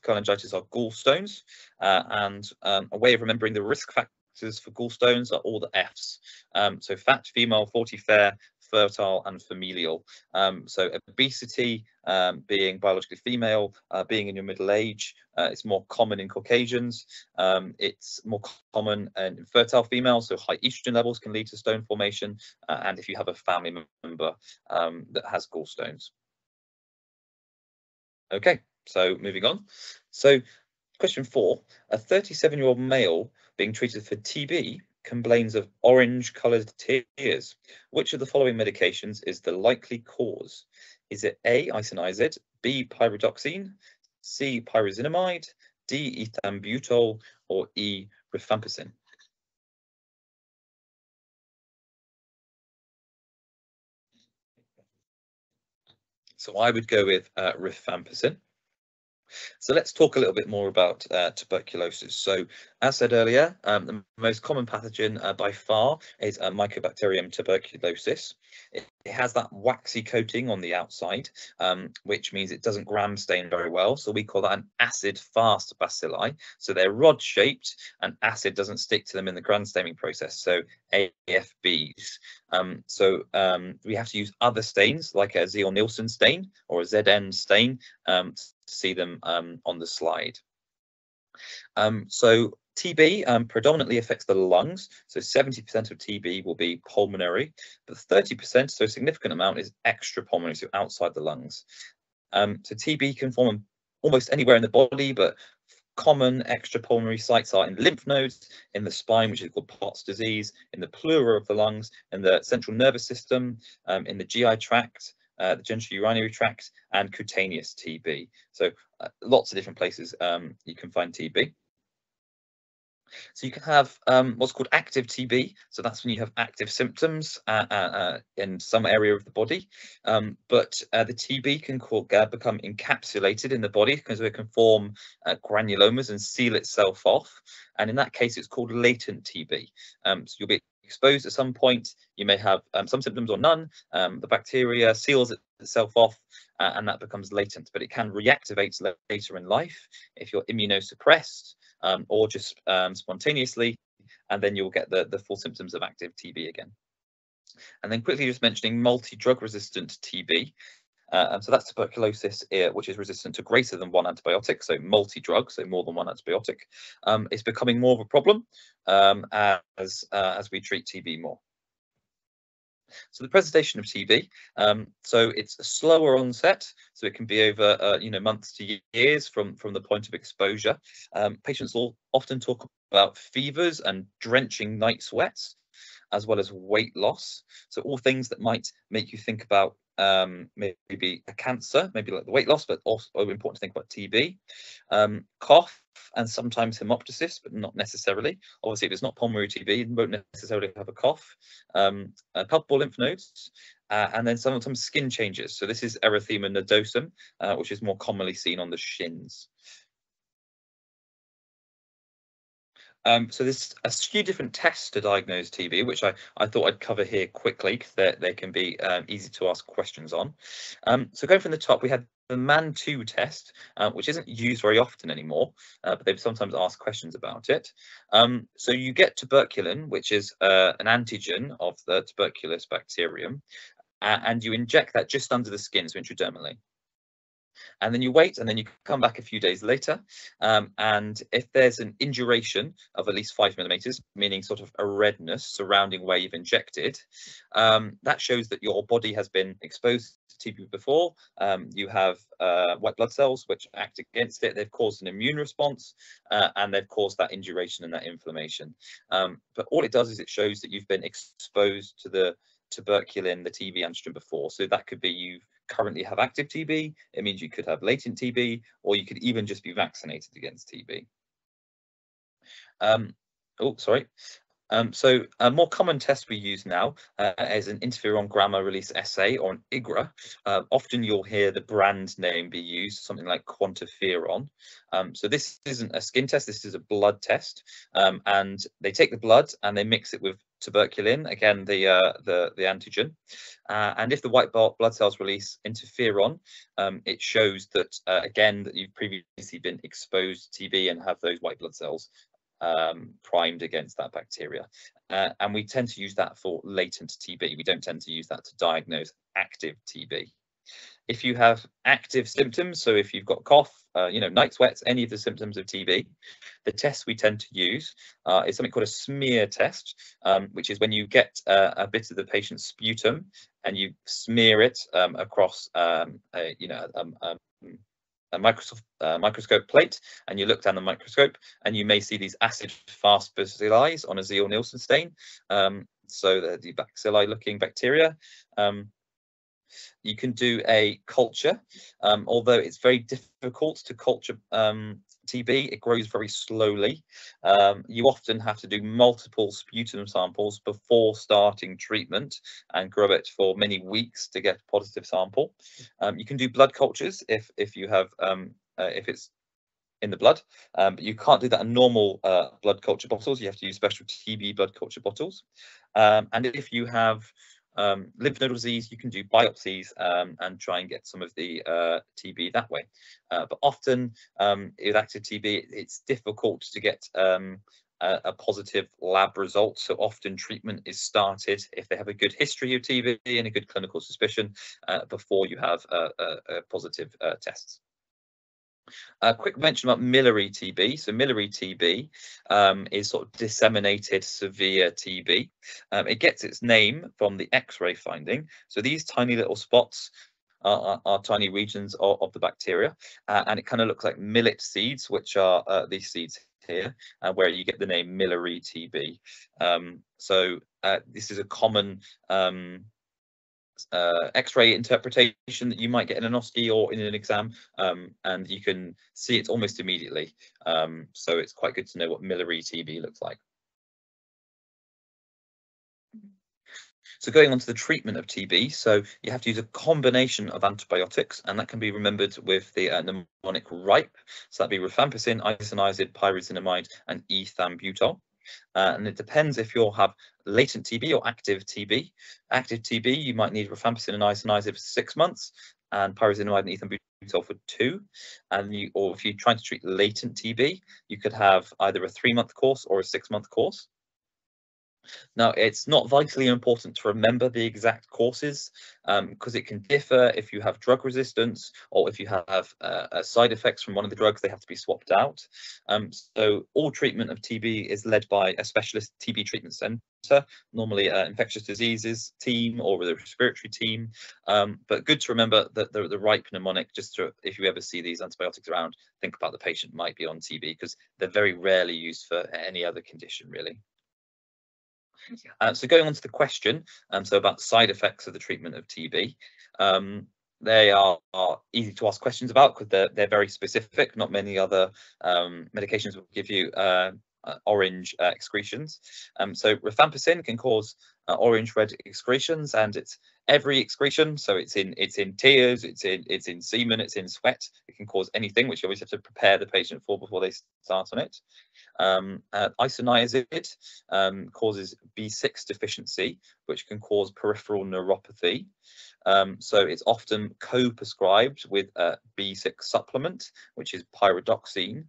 cholangitis are gallstones, and a way of remembering the risk factors for gallstones are all the Fs. So fat, female, 40 fair, fertile, and familial. So obesity, being biologically female, being in your middle age, it's more common in Caucasians. It's more common in fertile females, so high estrogen levels can lead to stone formation, and if you have a family member that has gallstones. Okay, so moving on. So question 4, a 37-year-old male being treated for TB complains of orange-coloured tears. Which of the following medications is the likely cause? Is it A, isoniazid, B, pyridoxine, C, pyrazinamide, D, ethambutol, or E, rifampicin? So I would go with rifampicin. So let's talk a little bit more about tuberculosis. So as said earlier, the most common pathogen by far is Mycobacterium tuberculosis. It has that waxy coating on the outside, which means it doesn't gram stain very well. So we call that an acid-fast bacilli. So they're rod-shaped and acid doesn't stick to them in the gram staining process. So AFBs. We have to use other stains like a Zeehl-Nielsen stain or a ZN stain to see them on the slide. So TB predominantly affects the lungs, so 70% of TB will be pulmonary, but 30%, so a significant amount, is extrapulmonary, so outside the lungs. So TB can form almost anywhere in the body, but common extrapulmonary sites are in lymph nodes, in the spine, which is called Pott's disease, in the pleura of the lungs, in the central nervous system, in the GI tract, the genitourinary tract, and cutaneous TB. So lots of different places you can find TB. So you can have what's called active TB. So that's when you have active symptoms in some area of the body. But the TB can become encapsulated in the body because it can form granulomas and seal itself off. And in that case, it's called latent TB. So you'll be exposed at some point. You may have some symptoms or none. The bacteria seals itself off and that becomes latent, but it can reactivate later in life if you're immunosuppressed or just spontaneously, and then you'll get the full symptoms of active TB again. And then quickly just mentioning multi-drug resistant TB. So that's tuberculosis, which is resistant to greater than one antibiotic, so multi-drug, so more than one antibiotic. It's becoming more of a problem as we treat TB more. So the presentation of TB, so it's a slower onset, so it can be over months to years from the point of exposure. Patients will often talk about fevers and drenching night sweats, as well as weight loss. So all things that might make you think about maybe a cancer, maybe like the weight loss, but also important to think about TB. Cough and sometimes hemoptysis, but not necessarily. Obviously, if it's not pulmonary TB, you won't necessarily have a cough. Palpable lymph nodes, and then sometimes skin changes. So this is erythema nodosum, which is more commonly seen on the shins. So there's a few different tests to diagnose TB, which I thought I'd cover here quickly because they can be easy to ask questions on. So going from the top, we had the MAN2 test, which isn't used very often anymore, but they've sometimes asked questions about it. So you get tuberculin, which is an antigen of the tuberculous bacterium, and you inject that just under the skin, so intradermally. And then you wait, and then you come back a few days later. And if there's an induration of at least 5 millimeters, meaning sort of a redness surrounding where you've injected, that shows that your body has been exposed to TB before. You have white blood cells which act against it. They've caused an immune response and they've caused that induration and that inflammation. But all it does is it shows that you've been exposed to the tuberculin, the TB antigen before. So that could be you currently have active TB, it means you could have latent TB, or you could even just be vaccinated against TB. So a more common test we use now is an interferon gamma release assay, or an IGRA. Often you'll hear the brand name be used, something like QuantiFERON. So this isn't a skin test, this is a blood test. And they take the blood and they mix it with tuberculin, again the antigen, and if the white blood cells release interferon, it shows that again that you've previously been exposed to TB and have those white blood cells primed against that bacteria, and we tend to use that for latent TB. We don't tend to use that to diagnose active TB. If you have active symptoms, so if you've got cough, night sweats, any of the symptoms of TB, the test we tend to use is something called a smear test, which is when you get a bit of the patient's sputum and you smear it across a microscope plate, and you look down the microscope and you may see these acid fast bacilli on a Zeehl-Nielsen stain. So the bacilli looking bacteria. You can do a culture, although it's very difficult to culture TB. It grows very slowly. You often have to do multiple sputum samples before starting treatment and grow it for many weeks to get a positive sample. You can do blood cultures if you have if it's in the blood, but you can't do that in normal blood culture bottles. You have to use special TB blood culture bottles, and if you have lymph nodal disease, you can do biopsies and try and get some of the TB that way. But often with active TB, it's difficult to get a positive lab result. So often treatment is started if they have a good history of TB and a good clinical suspicion before you have a positive tests. A quick mention about Millery TB. So Millery TB is sort of disseminated severe TB. It gets its name from the X-ray finding. So these tiny little spots are tiny regions of the bacteria, and it kind of looks like millet seeds, which are these seeds here, where you get the name Millery TB. This is a common X-ray interpretation that you might get in an OSCE or in an exam, and you can see it almost immediately. So it's quite good to know what Millery TB looks like. So going on to the treatment of TB, so you have to use a combination of antibiotics, and that can be remembered with the mnemonic RIPE. So that'd be rifampicin, isoniazid, pyrazinamide, and ethambutol. And it depends if you have latent TB or active TB. Active TB, you might need rifampicin and isoniazid for 6 months, and pyrazinamide and ethambutol for 2, and you, or if you're trying to treat latent TB, you could have either a 3-month course or a 6-month course. Now, it's not vitally important to remember the exact courses because it can differ if you have drug resistance or if you have side effects from one of the drugs, they have to be swapped out. So all treatment of TB is led by a specialist TB treatment centre, normally infectious diseases team or the respiratory team. But good to remember that the RIPE mnemonic, just to, if you ever see these antibiotics around, think about the patient might be on TB because they're very rarely used for any other condition, really. So going on to the question, so about side effects of the treatment of TB, they are easy to ask questions about because they're very specific. Not many other medications will give you orange excretions. So rifampicin can cause orange red excretions, and it's every excretion. So it's in tears, it's in semen, it's in sweat. It can cause anything, which you always have to prepare the patient for before they start on it. Isoniazid causes B6 deficiency, which can cause peripheral neuropathy. So it's often co-prescribed with a B6 supplement, which is pyridoxine,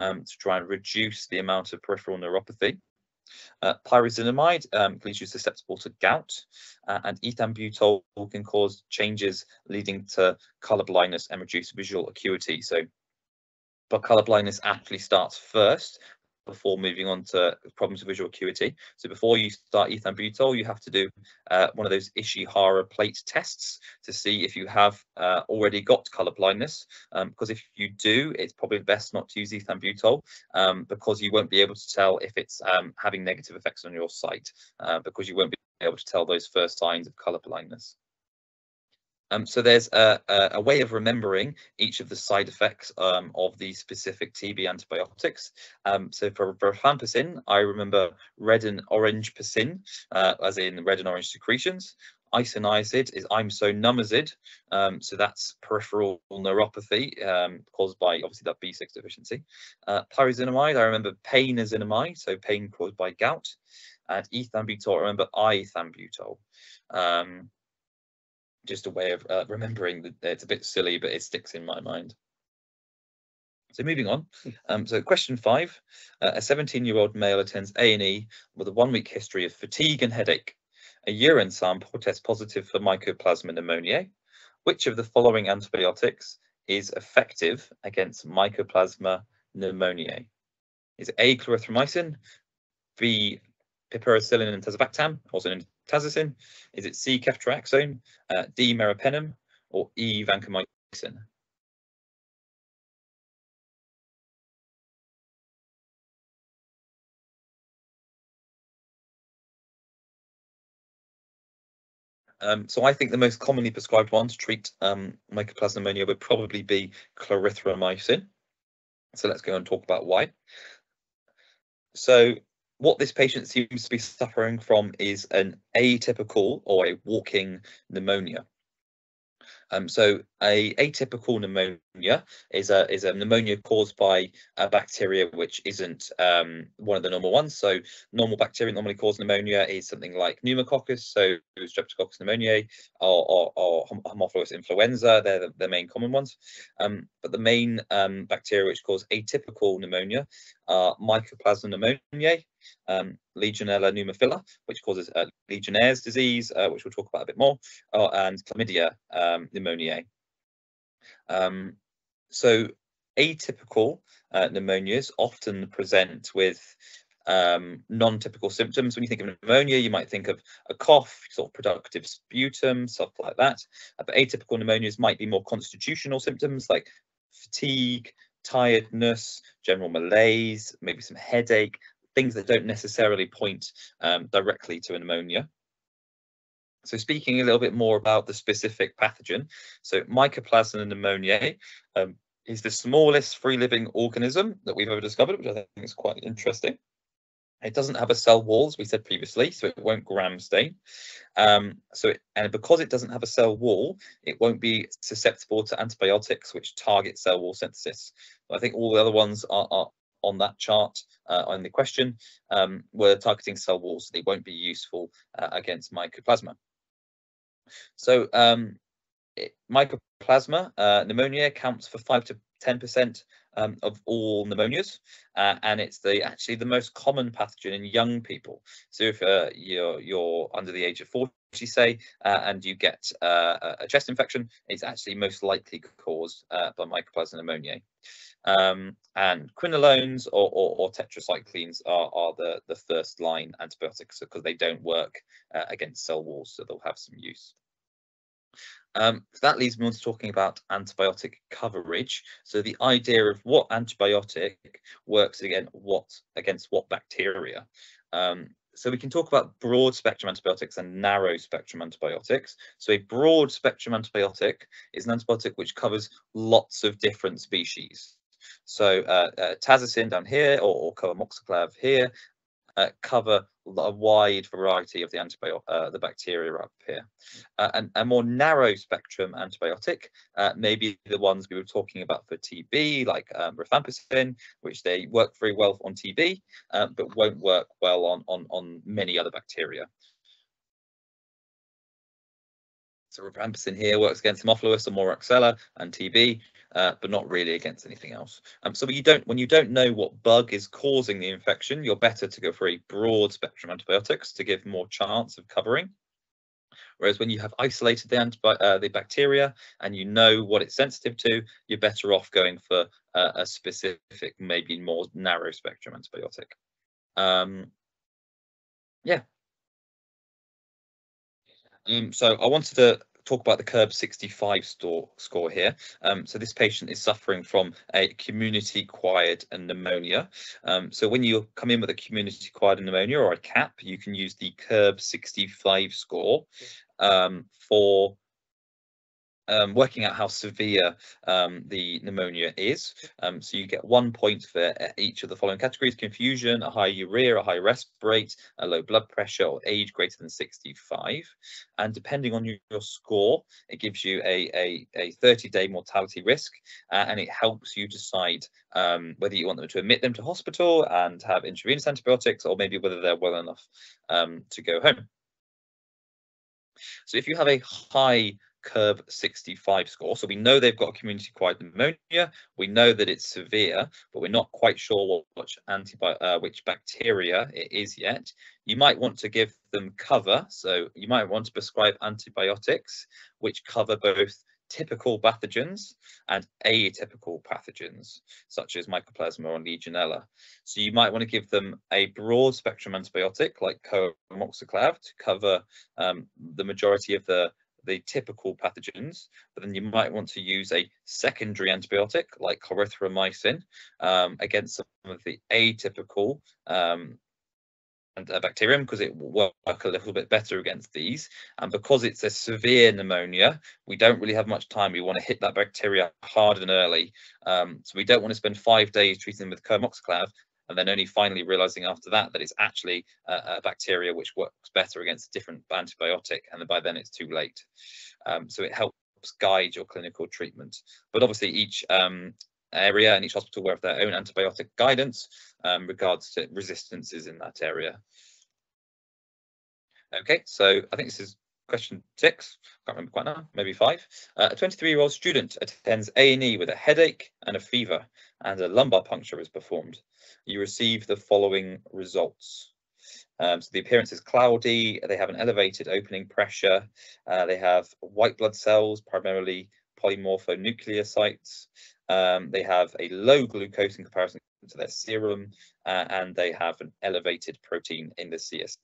to try and reduce the amount of peripheral neuropathy. Pyrazinamide leaves you susceptible to gout, and ethambutol can cause changes leading to colour blindness and reduced visual acuity. So, but colour blindness actually starts first before moving on to problems with visual acuity. So before you start ethambutol, you have to do one of those Ishihara plate tests to see if you have already got colour blindness, because if you do, it's probably best not to use ethambutol because you won't be able to tell if it's having negative effects on your sight because you won't be able to tell those first signs of colour blindness. So there's a way of remembering each of the side effects of these specific TB antibiotics. So for rifampicin, I remember red and orange picin, as in red and orange secretions. Isoniazid is imsonumazid, so that's peripheral neuropathy caused by obviously that B6 deficiency. Pyrazinamide, I remember painazinamide, so pain caused by gout. And ethambutol, I remember ithambutol. Just a way of remembering that it's a bit silly, but it sticks in my mind. So moving on. So question 5, a 17-year-old male attends A&E with a 1-week history of fatigue and headache. A urine sample tests positive for Mycoplasma pneumoniae. Which of the following antibiotics is effective against Mycoplasma pneumoniae? Is it A, clarithromycin, B, piperacillin and tazobactam, also known as tazocin? Is it C, ceftriaxone, D, meropenem, or E, vancomycin? So I think the most commonly prescribed one to treat Mycoplasma pneumoniae would probably be clarithromycin. So let's go and talk about why. So what this patient seems to be suffering from is an atypical or a walking pneumonia. So a atypical pneumonia is a pneumonia caused by a bacteria which isn't one of the normal ones. So normal bacteria normally cause pneumonia is something like pneumococcus, so Streptococcus pneumoniae, or Haemophilus influenza. They're the main common ones. But the main bacteria which cause atypical pneumonia are Mycoplasma pneumoniae, Legionella pneumophila, which causes Legionnaire's disease, which we'll talk about a bit more, and Chlamydia pneumoniae. So atypical pneumonias often present with non-typical symptoms. When you think of pneumonia, you might think of a cough, sort of productive sputum, stuff like that. But atypical pneumonias might be more constitutional symptoms like fatigue, tiredness, general malaise, maybe some headache, things that don't necessarily point directly to a pneumonia. So speaking a little bit more about the specific pathogen, so Mycoplasma pneumoniae is the smallest free living organism that we've ever discovered, which I think is quite interesting. It doesn't have a cell wall, as we said previously, so it won't gram stain. And because it doesn't have a cell wall, it won't be susceptible to antibiotics, which target cell wall synthesis. But I think all the other ones are on that chart on the question were targeting cell walls, so they won't be useful against Mycoplasma. So Mycoplasma pneumonia accounts for 5 to 10% of all pneumonias, and it's actually the most common pathogen in young people. So if you're under the age of 40, say, and you get a chest infection, it's actually most likely caused by Mycoplasma pneumoniae. And quinolones or tetracyclines are the first line antibiotics because they don't work against cell walls, so they'll have some use. So that leads me on to talking about antibiotic coverage. So the idea of what antibiotic works against what bacteria. So we can talk about broad spectrum antibiotics and narrow spectrum antibiotics. So a broad spectrum antibiotic is an antibiotic which covers lots of different species. So tazocin down here or coamoxiclav here cover a wide variety of the bacteria up here. And a more narrow spectrum antibiotic may be the ones we were talking about for TB, like rifampicin, which they work very well on TB, but won't work well on many other bacteria. So rifampicin here works against Haemophilus and Moraxella and TB, but not really against anything else. So when you don't know what bug is causing the infection, you're better to go for a broad spectrum antibiotics to give more chance of covering. Whereas when you have isolated the bacteria and you know what it's sensitive to, you're better off going for a specific, maybe more narrow spectrum antibiotic. So I wanted to talk about the CURB 65 score here. So this patient is suffering from a community-acquired pneumonia. So when you come in with a community-acquired pneumonia or a CAP, you can use the CURB 65 score for working out how severe the pneumonia is. So you get 1 point for each of the following categories: confusion, a high urea, a high respirate, a low blood pressure, or age greater than 65. And depending on your score, it gives you a 30-day mortality risk, and it helps you decide whether you want them to admit them to hospital and have intravenous antibiotics, or maybe whether they're well enough to go home. So if you have a high CURB 65 score, so we know they've got community-acquired pneumonia, we know that it's severe, but we're not quite sure which bacteria it is yet, you might want to give them cover. So you might want to prescribe antibiotics which cover both typical pathogens and atypical pathogens, such as Mycoplasma or Legionella. So you might want to give them a broad spectrum antibiotic like coamoxiclav to cover the majority of the typical pathogens, but then you might want to use a secondary antibiotic like clarithromycin against some of the atypical bacterium, because it will work a little bit better against these. And because it's a severe pneumonia, we don't really have much time. We want to hit that bacteria hard and early. So we don't want to spend 5 days treating them with coamoxiclav and then only finally realizing after that it's actually a bacteria which works better against a different antibiotic, and by then it's too late. So it helps guide your clinical treatment. But obviously each area and each hospital will have their own antibiotic guidance regards to resistances in that area. Okay, so I think this is question 6, I can't remember quite now, maybe 5. A 23-year-old student attends A&E with a headache and a fever, and a lumbar puncture is performed. You receive the following results. So the appearance is cloudy, they have an elevated opening pressure, they have white blood cells, primarily polymorphonucleocytes, they have a low glucose in comparison to their serum, and they have an elevated protein in the CSF.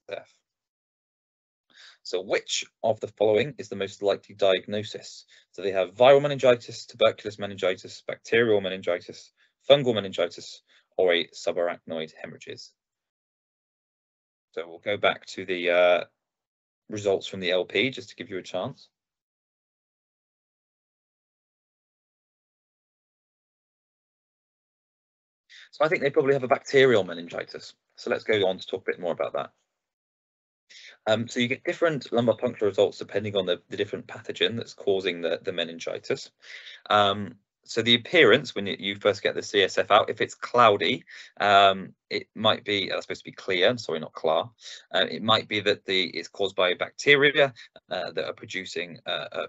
So which of the following is the most likely diagnosis? So they have viral meningitis, tuberculous meningitis, bacterial meningitis, fungal meningitis, or a subarachnoid hemorrhages. So we'll go back to the results from the LP just to give you a chance. So I think they probably have a bacterial meningitis. So let's go on to talk a bit more about that. So you get different lumbar puncture results depending on the different pathogen that's causing the meningitis. So the appearance, when you first get the CSF out, if it's cloudy, it might be, that's supposed to be clear, sorry, not clar. It might be that it's caused by bacteria that are producing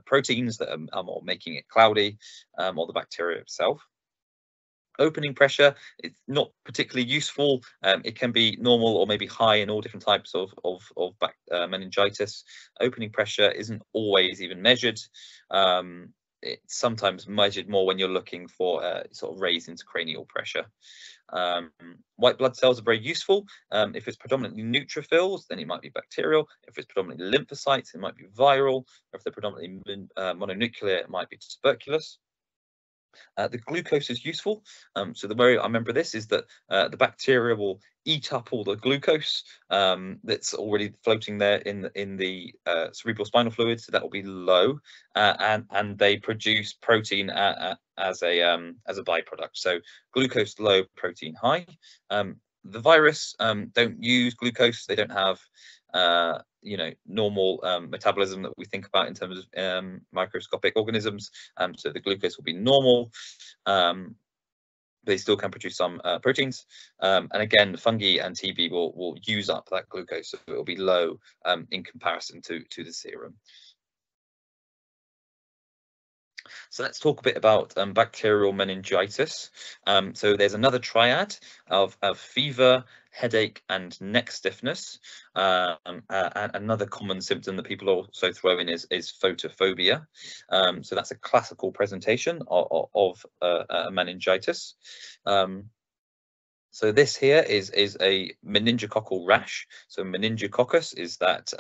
proteins that are making it cloudy, or the bacteria itself. Opening pressure, it's not particularly useful. It can be normal or maybe high in all different types of meningitis. Opening pressure isn't always even measured. It's sometimes measured more when you're looking for sort of raised intracranial pressure. White blood cells are very useful. If it's predominantly neutrophils, then it might be bacterial. If it's predominantly lymphocytes, it might be viral. If they're predominantly mononuclear, it might be tuberculous. The glucose is useful. So the way I remember this is that the bacteria will eat up all the glucose that's already floating there in the cerebral spinal fluid, so that will be low, and they produce protein as a byproduct. So glucose low, protein high. The virus don't use glucose. They don't have normal metabolism that we think about in terms of microscopic organisms. So the glucose will be normal. They still can produce some proteins. And again, fungi and TB will use up that glucose, so it will be low in comparison to the serum. So let's talk a bit about bacterial meningitis. So there's another triad of fever, headache and neck stiffness. And another common symptom that people also throw in is photophobia. So that's a classical presentation of meningitis. So this here is a meningococcal rash. So meningococcus is that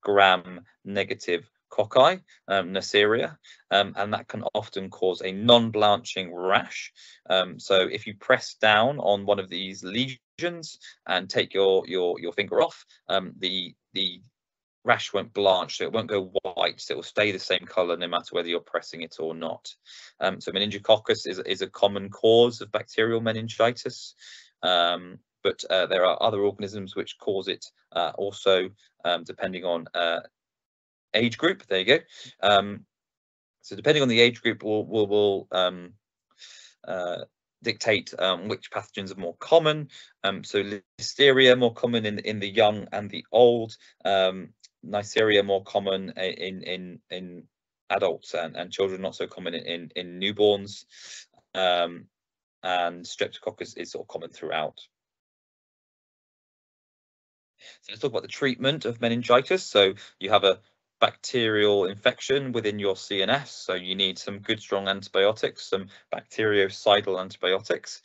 gram-negative cocci, Neisseria, and that can often cause a non-blanching rash. So if you press down on one of these lesions and take your finger off, the rash won't blanch, so it won't go white, so it will stay the same color no matter whether you're pressing it or not. So meningococcus is a common cause of bacterial meningitis. But there are other organisms which cause it also, depending on age group. There you go. So depending on the age group will dictate which pathogens are more common. So Listeria more common in the young and the old, Neisseria more common in adults and children, not so common in newborns, and Streptococcus is sort of common throughout. So let's talk about the treatment of meningitis. So you have a bacterial infection within your CNS, so you need some good strong antibiotics, some bactericidal antibiotics.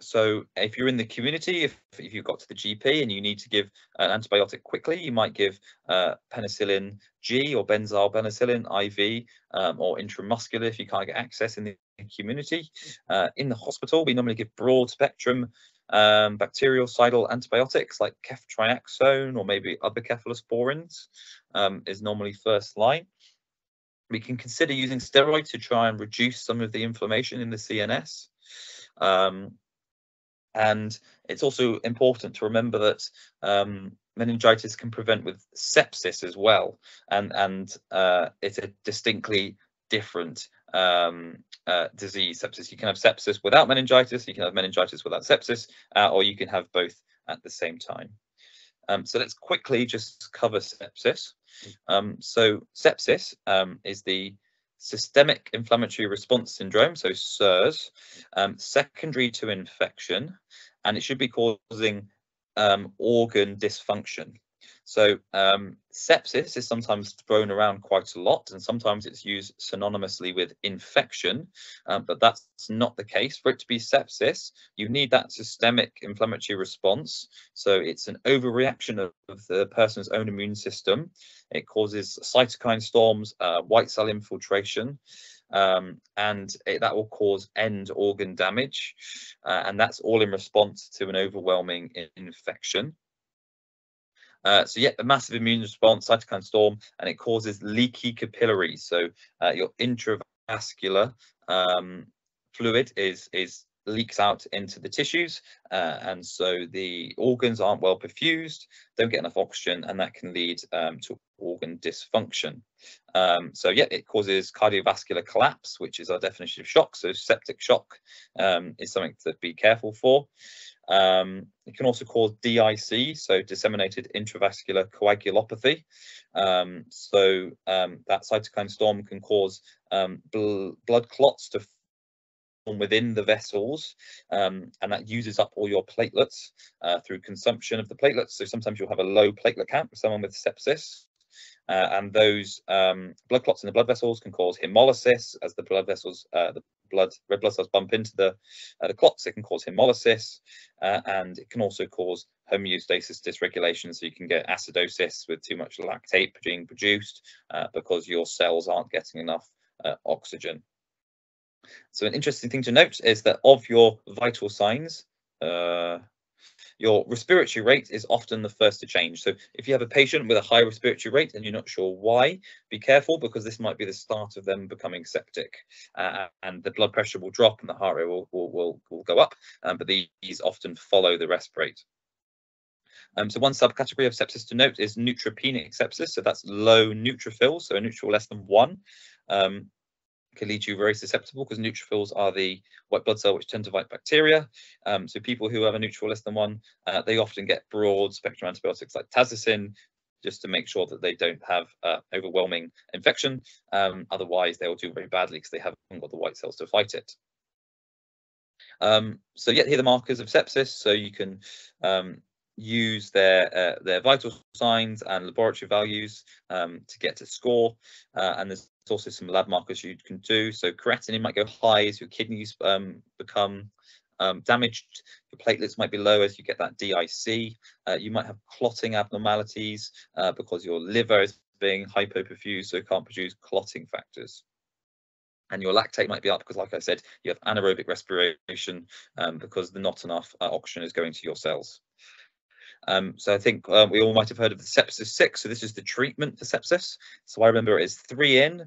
So if you're in the community, if you got to the GP and you need to give an antibiotic quickly, you might give penicillin G or benzyl penicillin IV, or intramuscular if you can't get access in the community. In the hospital, we normally give broad spectrum bactericidal antibiotics like ceftriaxone or maybe other cephalosporins is normally first line. We can consider using steroids to try and reduce some of the inflammation in the CNS. And it's also important to remember that meningitis can prevent with sepsis as well, and it's a distinctly different disease, sepsis. You can have sepsis without meningitis, you can have meningitis without sepsis, or you can have both at the same time. So let's quickly just cover sepsis. So sepsis is the systemic inflammatory response syndrome, so SIRS, secondary to infection, and it should be causing organ dysfunction. So sepsis is sometimes thrown around quite a lot, and sometimes it's used synonymously with infection, but that's not the case. For it to be sepsis, you need that systemic inflammatory response. So it's an overreaction of the person's own immune system. It causes cytokine storms, white cell infiltration, and that will cause end organ damage, and that's all in response to an overwhelming infection. So yeah, a massive immune response, cytokine storm, and it causes leaky capillaries. So your intravascular fluid leaks out into the tissues, and so the organs aren't well perfused, don't get enough oxygen, and that can lead to organ dysfunction. So yeah, it causes cardiovascular collapse, which is our definition of shock. So septic shock is something to be careful for. It can also cause DIC, so disseminated intravascular coagulopathy. That cytokine storm can cause blood clots to within the vessels, and that uses up all your platelets through consumption of the platelets. So sometimes you'll have a low platelet count for someone with sepsis, and those blood clots in the blood vessels can cause hemolysis. As the blood vessels, red blood cells bump into the clots, it can cause hemolysis, and it can also cause homeostasis dysregulation. So you can get acidosis with too much lactate being produced because your cells aren't getting enough oxygen. So an interesting thing to note is that of your vital signs, your respiratory rate is often the first to change. So if you have a patient with a high respiratory rate and you're not sure why, be careful, because this might be the start of them becoming septic, and the blood pressure will drop and the heart rate will go up, but these often follow the respirate. So one subcategory of sepsis to note is neutropenic sepsis. So that's low neutrophils, so a neutrophil less than one. Can lead you very susceptible, because neutrophils are the white blood cell which tend to fight bacteria. So people who have a neutrophil less than one, they often get broad spectrum antibiotics like tazocin, just to make sure that they don't have overwhelming infection. Otherwise, they will do very badly because they haven't got the white cells to fight it. So yeah, here are the markers of sepsis. So you can use their vital signs and laboratory values to get a score, and there's also some lab markers you can do. So creatinine might go high as your kidneys become damaged. Your platelets might be low as you get that DIC. You might have clotting abnormalities because your liver is being hypoperfused, so it can't produce clotting factors. And your lactate might be up because, like I said, you have anaerobic respiration because not enough oxygen is going to your cells. So I think we all might have heard of the sepsis 6. So this is the treatment for sepsis. So I remember it is 3 in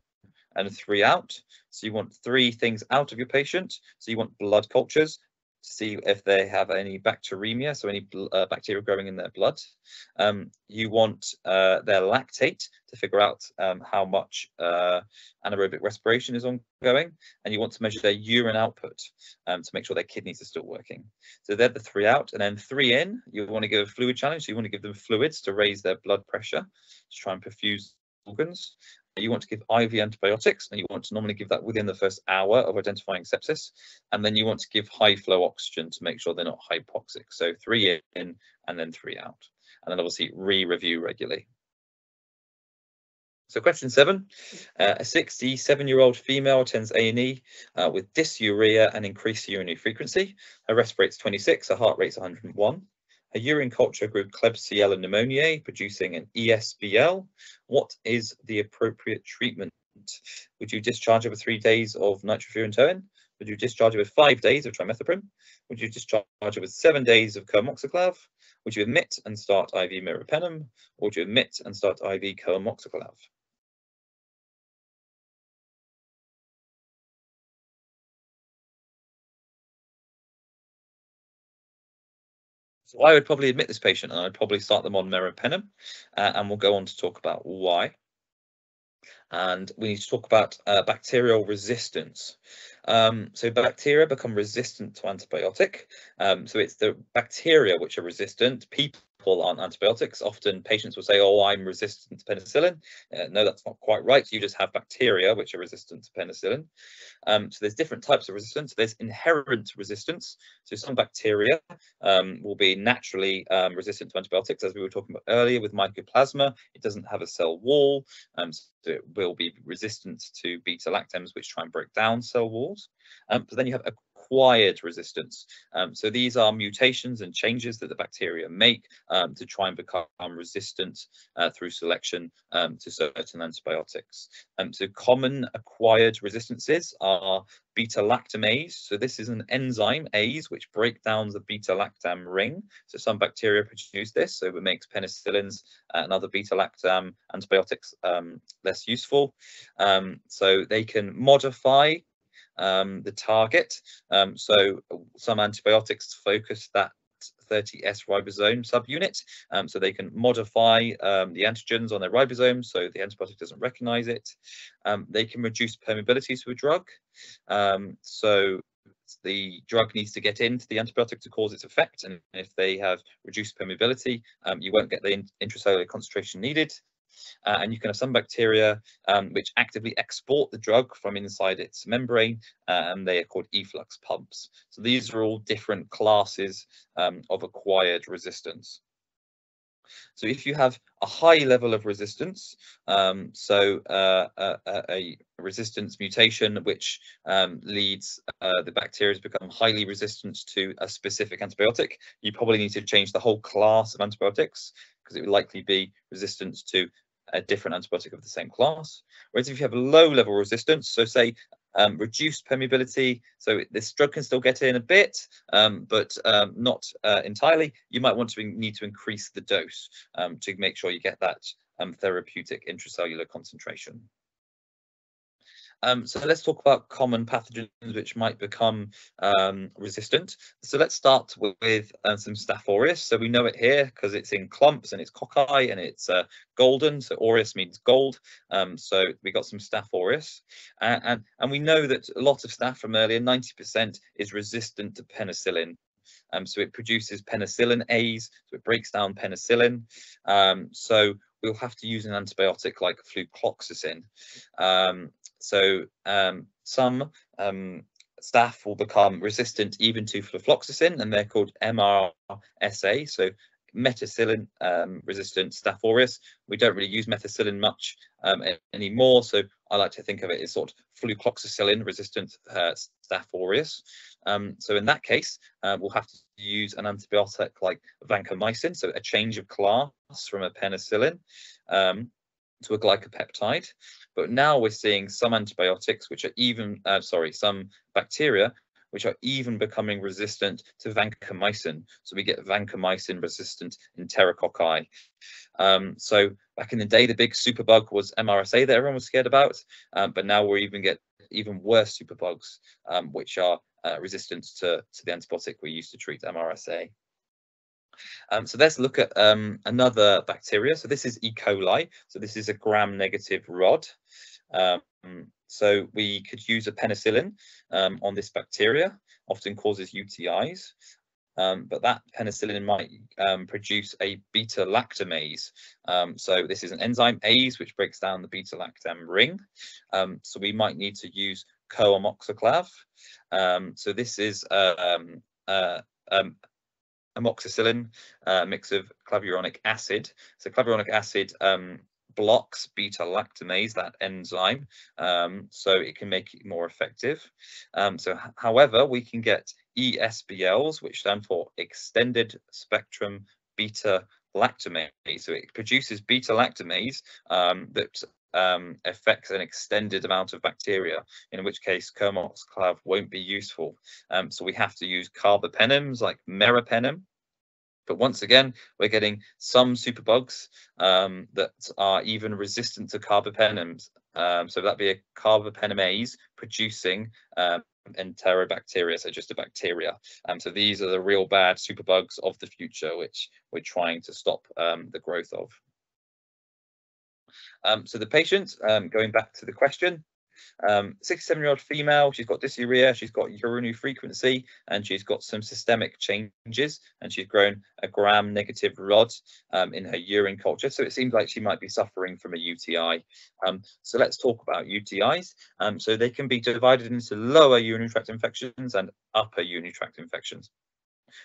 and 3 out. So you want 3 things out of your patient. So you want blood cultures to see if they have any bacteremia, so any bacteria growing in their blood. You want their lactate to figure out how much anaerobic respiration is ongoing, and you want to measure their urine output to make sure their kidneys are still working. So they're the 3 out, and then 3 in, you want to give a fluid challenge. So you want to give them fluids to raise their blood pressure to try and perfuse organs. You want to give IV antibiotics, and you want to normally give that within the first hour of identifying sepsis, and then you want to give high flow oxygen to make sure they're not hypoxic. So 3 in and then 3 out, and then obviously re-review regularly. So question 7, a 67-year-old female attends A&E with dysuria and increased urinary frequency. Her respirate's 26, her heart rate's 101. A urine culture group Klebsiella pneumoniae producing an ESBL. What is the appropriate treatment? Would you discharge her with 3 days of nitrofurantoin? Would you discharge her with 5 days of trimethoprim? Would you discharge her with 7 days of coamoxiclav? Would you admit and start IV meropenem? Or would you admit and start IV coamoxiclav? So I would probably admit this patient, and I'd probably start them on meropenem, and we'll go on to talk about why. And we need to talk about bacterial resistance. So bacteria become resistant to antibiotic. So it's the bacteria which are resistant. People aren't antibiotics. Often patients will say, oh, I'm resistant to penicillin. No, that's not quite right. You just have bacteria which are resistant to penicillin. So there's different types of resistance. There's inherent resistance. So some bacteria will be naturally resistant to antibiotics. As we were talking about earlier with mycoplasma, it doesn't have a cell wall. So it will be resistant to beta-lactams, which try and break down cell walls. But then you have acquired resistance. So these are mutations and changes that the bacteria make to try and become resistant through selection to certain antibiotics. So common acquired resistances are beta-lactamase. So this is an enzyme, ase, which breaks down the beta-lactam ring. So some bacteria produce this, so it makes penicillins and other beta-lactam antibiotics less useful. So they can modify the target. So some antibiotics focus that 30S ribosome subunit, so they can modify the antigens on their ribosome so the antibiotic doesn't recognize it. They can reduce permeability to a drug, so the drug needs to get into the antibiotic to cause its effect, and if they have reduced permeability, you won't get the intracellular concentration needed. And you can have some bacteria which actively export the drug from inside its membrane, and they are called efflux pumps. So these are all different classes of acquired resistance. So if you have a high level of resistance, so a resistance mutation which leads the bacteria to become highly resistant to a specific antibiotic, you probably need to change the whole class of antibiotics because it would likely be resistant to a different antibiotic of the same class. Whereas if you have a low level resistance, so say reduced permeability, so this drug can still get in a bit, but not entirely, you might want to need to increase the dose to make sure you get that therapeutic intracellular concentration. So let's talk about common pathogens which might become resistant. So let's start with some Staph aureus. So we know it here because it's in clumps and it's cocci and it's golden. So aureus means gold. So we got some Staph aureus, and we know that a lot of staph from earlier, 90% is resistant to penicillin. So it produces penicillinase, so it breaks down penicillin. So we'll have to use an antibiotic like flucloxacin. Some staph will become resistant even to flucloxacin, and they're called MRSA, so methicillin resistant Staph aureus. We don't really use methicillin much anymore, so I like to think of it as sort of flucloxacillin resistant Staph aureus. So in that case, we'll have to use an antibiotic like vancomycin, so a change of class from a penicillin to a glycopeptide. But now we're seeing some antibiotics which are even, some bacteria which are even becoming resistant to vancomycin. So we get vancomycin resistant enterococci. So back in the day, the big superbug was MRSA that everyone was scared about, but now we even get even worse superbugs which are resistant to the antibiotic we used to treat MRSA. So let's look at another bacteria. So this is E. coli. So this is a gram-negative rod. So we could use a penicillin on this bacteria, often causes UTIs, but that penicillin might produce a beta-lactamase. So this is an enzyme, ase, which breaks down the beta-lactam ring. So we might need to use co-amoxiclav. So this is amoxicillin, a mix of clavulonic acid. So clavulonic acid blocks beta-lactamase, that enzyme, so it can make it more effective. So however, we can get ESBLs, which stand for extended spectrum beta-lactamase. So it produces beta-lactamase that affects an extended amount of bacteria, in which case co-amoxiclav won't be useful. So we have to use carbapenems like meropenem. But once again, we're getting some superbugs that are even resistant to carbapenems. So that'd be a carbapenemase producing enterobacteria, so just a bacteria. So these are the real bad superbugs of the future, which we're trying to stop the growth of. So the patient, going back to the question, 67-year-old female, she's got dysuria, she's got urinary frequency, and she's got some systemic changes, and she's grown a gram-negative rod in her urine culture. So it seems like she might be suffering from a UTI. So let's talk about UTIs. So they can be divided into lower urinary tract infections and upper urinary tract infections.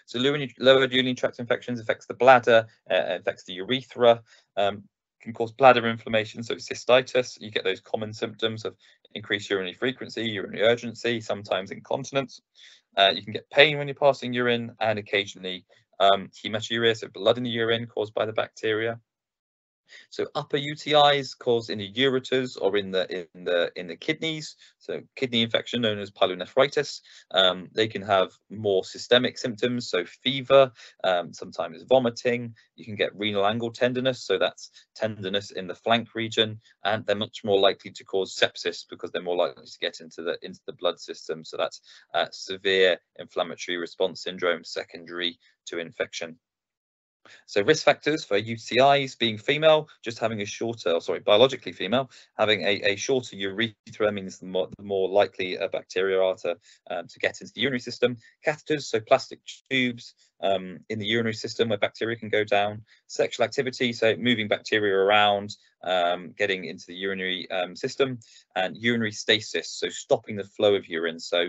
So lower urinary tract infections affects the bladder, affects the urethra, can cause bladder inflammation, so cystitis. You get those common symptoms of increased urinary frequency, urinary urgency, sometimes incontinence. You can get pain when you're passing urine, and occasionally hematuria, so blood in the urine caused by the bacteria. So upper UTIs caused in the ureters or in the kidneys, so kidney infection known as pyelonephritis. They can have more systemic symptoms, so fever, sometimes vomiting. You can get renal angle tenderness, so that's tenderness in the flank region, and they're much more likely to cause sepsis because they're more likely to get into the blood system. So that's severe inflammatory response syndrome secondary to infection. So risk factors for UTIs being female, just having a shorter, biologically female, having a shorter urethra means the more likely bacteria are to get into the urinary system. Catheters, so plastic tubes in the urinary system where bacteria can go down. Sexual activity, so moving bacteria around, getting into the urinary system. And urinary stasis, so stopping the flow of urine. So,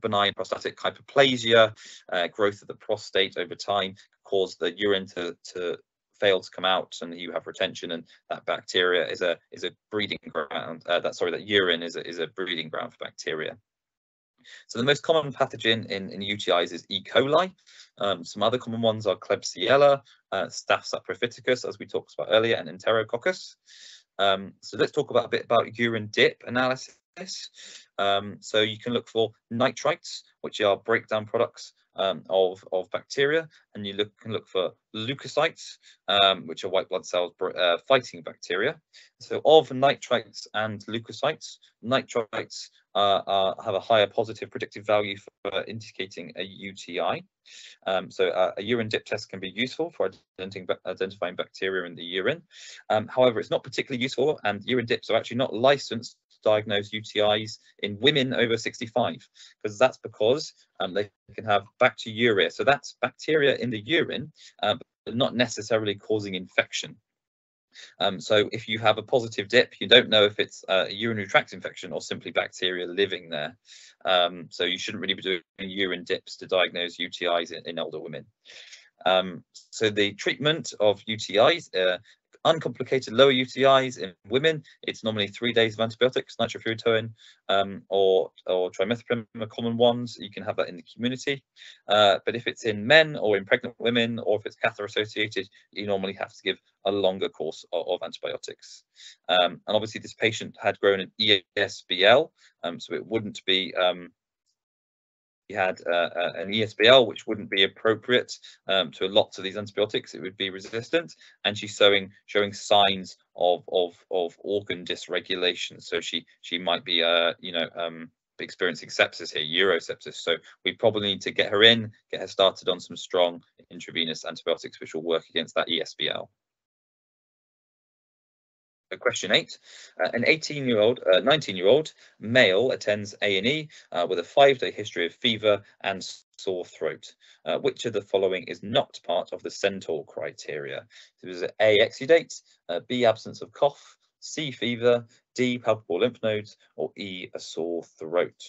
benign prostatic hyperplasia, growth of the prostate over time, cause the urine to fail to come out, and you have retention, and that bacteria is a breeding ground. That urine is a breeding ground for bacteria. So the most common pathogen in UTIs is E. coli. Some other common ones are Klebsiella, Staphylococcus saprophyticus, as we talked about earlier, and Enterococcus. So let's talk about a bit about urine dip analysis. So you can look for nitrites, which are breakdown products of bacteria, and you can look for leukocytes, which are white blood cells fighting bacteria. So of nitrites and leukocytes, nitrites have a higher positive predictive value for indicating a UTI. A urine dip test can be useful for identifying bacteria in the urine. However, it's not particularly useful, and urine dips are actually not licensed diagnose UTIs in women over 65, because they can have bacteriuria, so that's bacteria in the urine, but not necessarily causing infection. So if you have a positive dip, you don't know if it's a urinary tract infection or simply bacteria living there. So you shouldn't really be doing urine dips to diagnose UTIs in older women. So the treatment of UTIs, uncomplicated lower UTIs in women, it's normally 3 days of antibiotics, nitrofurantoin or trimethoprim are common ones. You can have that in the community. But if it's in men or in pregnant women, or if it's catheter associated, you normally have to give a longer course of antibiotics. And obviously this patient had grown an ESBL, so it wouldn't be had an ESBL, which wouldn't be appropriate to lots of these antibiotics. It would be resistant, and she's showing signs of organ dysregulation, so she might be experiencing sepsis here, urosepsis. So we probably need to get her started on some strong intravenous antibiotics which will work against that ESBL. Question 8. An 19-year-old male attends A&E with a 5-day history of fever and sore throat. Which of the following is not part of the CENTAUR criteria? So there's A, exudate, B, absence of cough, C, fever, D, palpable lymph nodes, or E, a sore throat.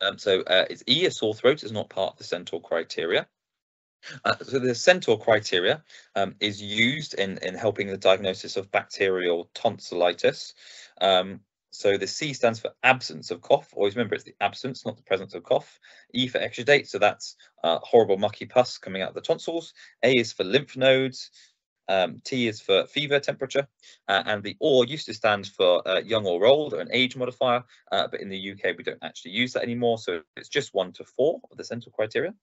It's E, a sore throat is not part of the CENTAUR criteria. So the CENTAUR criteria is used in helping the diagnosis of bacterial tonsillitis. So the C stands for absence of cough. Always remember, it's the absence, not the presence of cough. E for exudate, so that's horrible mucky pus coming out of the tonsils. A is for lymph nodes. T is for fever, temperature, and the OR used to stand for young or old, or an age modifier, but in the UK we don't actually use that anymore, so it's just 1 to 4 of the central criteria.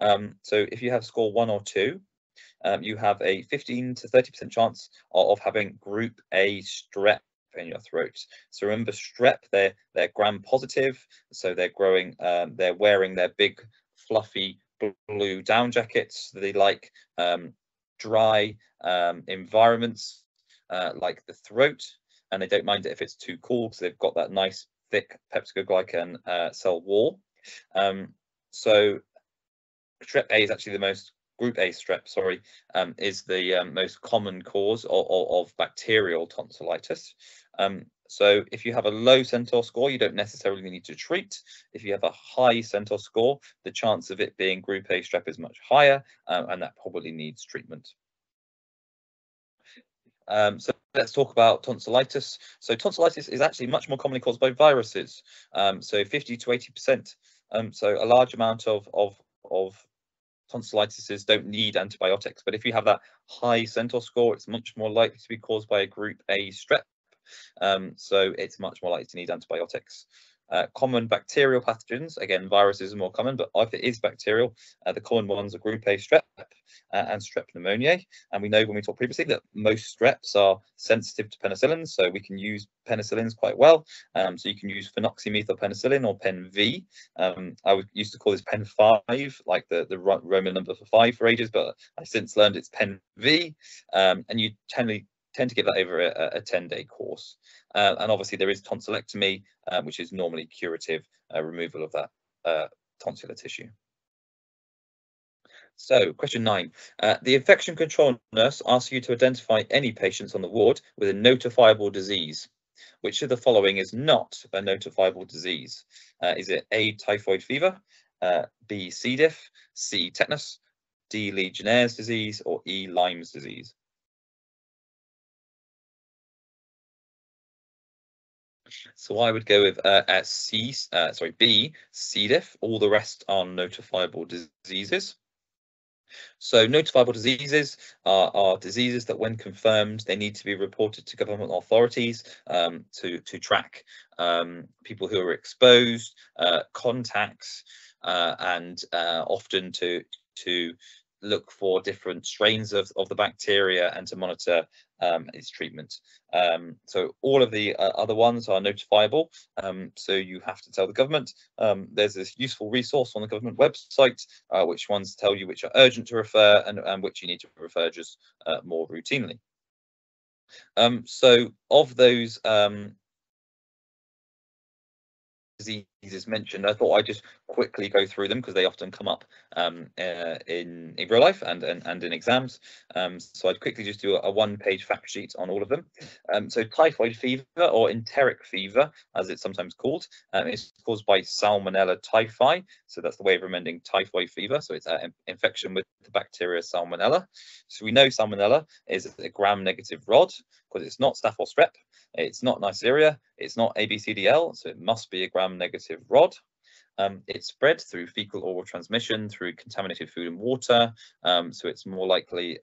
So if you have score 1 or 2, you have a 15 to 30% chance of having group A strep in your throat. So remember, strep, they're gram positive, so they're growing, they're wearing their big fluffy blue down jackets. They like dry environments like the throat, and they don't mind it if it's too cool because they've got that nice thick peptidoglycan cell wall. So strep A is actually the most, group A strep, sorry, is the most common cause of bacterial tonsillitis. So if you have a low CENTAUR score, you don't necessarily need to treat. If you have a high CENTAUR score, the chance of it being group A strep is much higher, and that probably needs treatment. So let's talk about tonsillitis. So tonsillitis is actually much more commonly caused by viruses. So 50 to 80%. So a large amount of tonsillitis don't need antibiotics, but if you have that high Centaur score, it's much more likely to be caused by a group A strep. So it's much more likely to need antibiotics. Common bacterial pathogens, again, viruses are more common, but if it is bacterial, the common ones are group A strep and strep pneumoniae. And we know when we talked previously that most streps are sensitive to penicillins, so we can use penicillins quite well. So you can use phenoxymethylpenicillin or Pen V. I used to call this Pen 5, like the Roman number for 5 for ages, but I since learned it's Pen V. And you tend to get that over a 10-day course. And obviously there is tonsillectomy, which is normally curative removal of that tonsillar tissue. So question 9, the infection control nurse asks you to identify any patients on the ward with a notifiable disease. Which of the following is not a notifiable disease? Is it A, typhoid fever, B, C. diff, C, tetanus, D, Legionnaire's disease, or E, Lyme's disease? So I would go with B, C. diff. All the rest are notifiable diseases. So notifiable diseases are diseases that, when confirmed, they need to be reported to government authorities to track people who are exposed, contacts, and often to look for different strains of the bacteria and to monitor its treatment. So all of the other ones are notifiable. So you have to tell the government. There's this useful resource on the government website, which ones tell you which are urgent to refer and which you need to refer just more routinely. So of those diseases mentioned, I thought I'd just quickly go through them because they often come up in real life and in exams. So I'd quickly just do a one-page fact sheet on all of them. So typhoid fever, or enteric fever as it's sometimes called, is caused by Salmonella typhi. So that's the way of remembering typhoid fever. So it's an infection with the bacteria Salmonella. So we know Salmonella is a gram-negative rod because it's not Staph or Strep, it's not Neisseria, it's not ABCDL, so it must be a gram-negative rod. It's spread through fecal oral transmission, through contaminated food and water, so it's more likely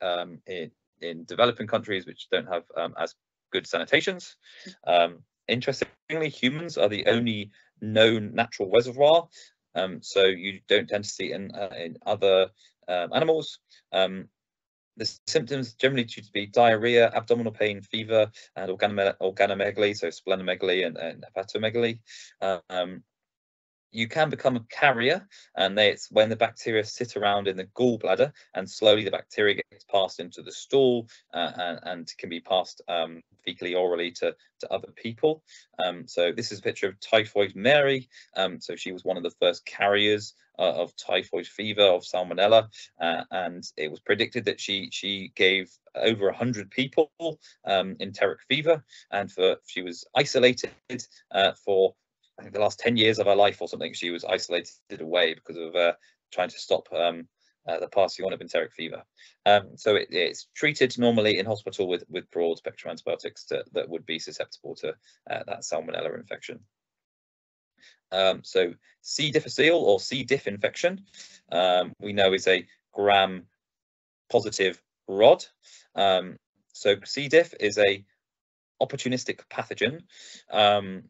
in developing countries which don't have as good sanitations. Interestingly, humans are the only known natural reservoir, so you don't tend to see in other animals. The symptoms generally due to be diarrhea, abdominal pain, fever, and organomegaly, so splenomegaly and hepatomegaly. You can become a carrier, and it's when the bacteria sit around in the gallbladder, and slowly the bacteria gets passed into the stool and can be passed fecally, orally to other people. So this is a picture of typhoid Mary. So she was one of the first carriers of typhoid fever, of Salmonella, and it was predicted that she gave over 100 people enteric fever, and she was isolated for I think the last 10 years of her life or something. She was isolated away because of trying to stop the passing on of enteric fever. So it's treated normally in hospital with broad spectrum antibiotics that would be susceptible to that Salmonella infection. So C. difficile, or C. diff infection, we know is a gram positive rod. So C. diff is a opportunistic pathogen,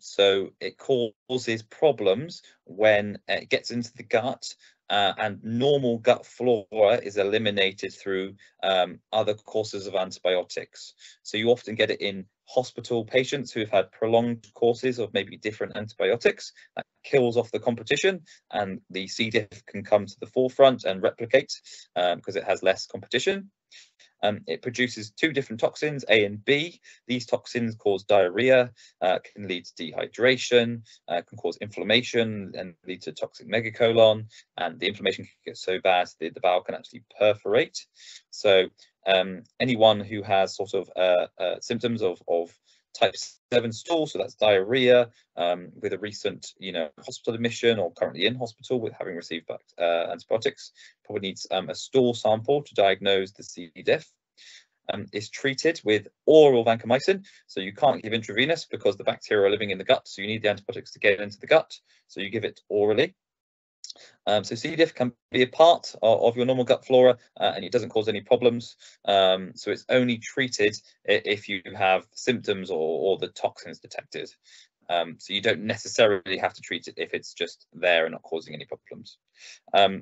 so it causes problems when it gets into the gut, and normal gut flora is eliminated through other courses of antibiotics. So you often get it in hospital patients who have had prolonged courses of maybe different antibiotics that kills off the competition, and the C. diff can come to the forefront and replicate because it has less competition. It produces 2 different toxins, A and B. These toxins cause diarrhea, can lead to dehydration, can cause inflammation and lead to toxic megacolon. And the inflammation can get so bad that the bowel can actually perforate. So anyone who has sort of symptoms of type 7 stool, so that's diarrhea, with a recent hospital admission or currently in hospital with having received antibiotics, probably needs a stool sample to diagnose the C. diff. is treated with oral vancomycin. So you can't give intravenous because the bacteria are living in the gut, so you need the antibiotics to get into the gut, so you give it orally. So C. diff can be a part of your normal gut flora, and it doesn't cause any problems. So it's only treated if you have symptoms or the toxins detected. So you don't necessarily have to treat it if it's just there and not causing any problems.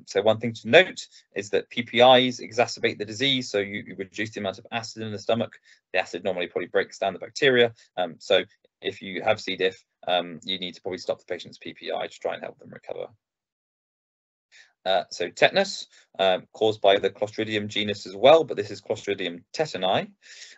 So one thing to note is that PPIs exacerbate the disease. So you reduce the amount of acid in the stomach. The acid normally probably breaks down the bacteria. So if you have C. diff, you need to probably stop the patient's PPI to try and help them recover. So tetanus, caused by the Clostridium genus as well, but this is Clostridium tetani.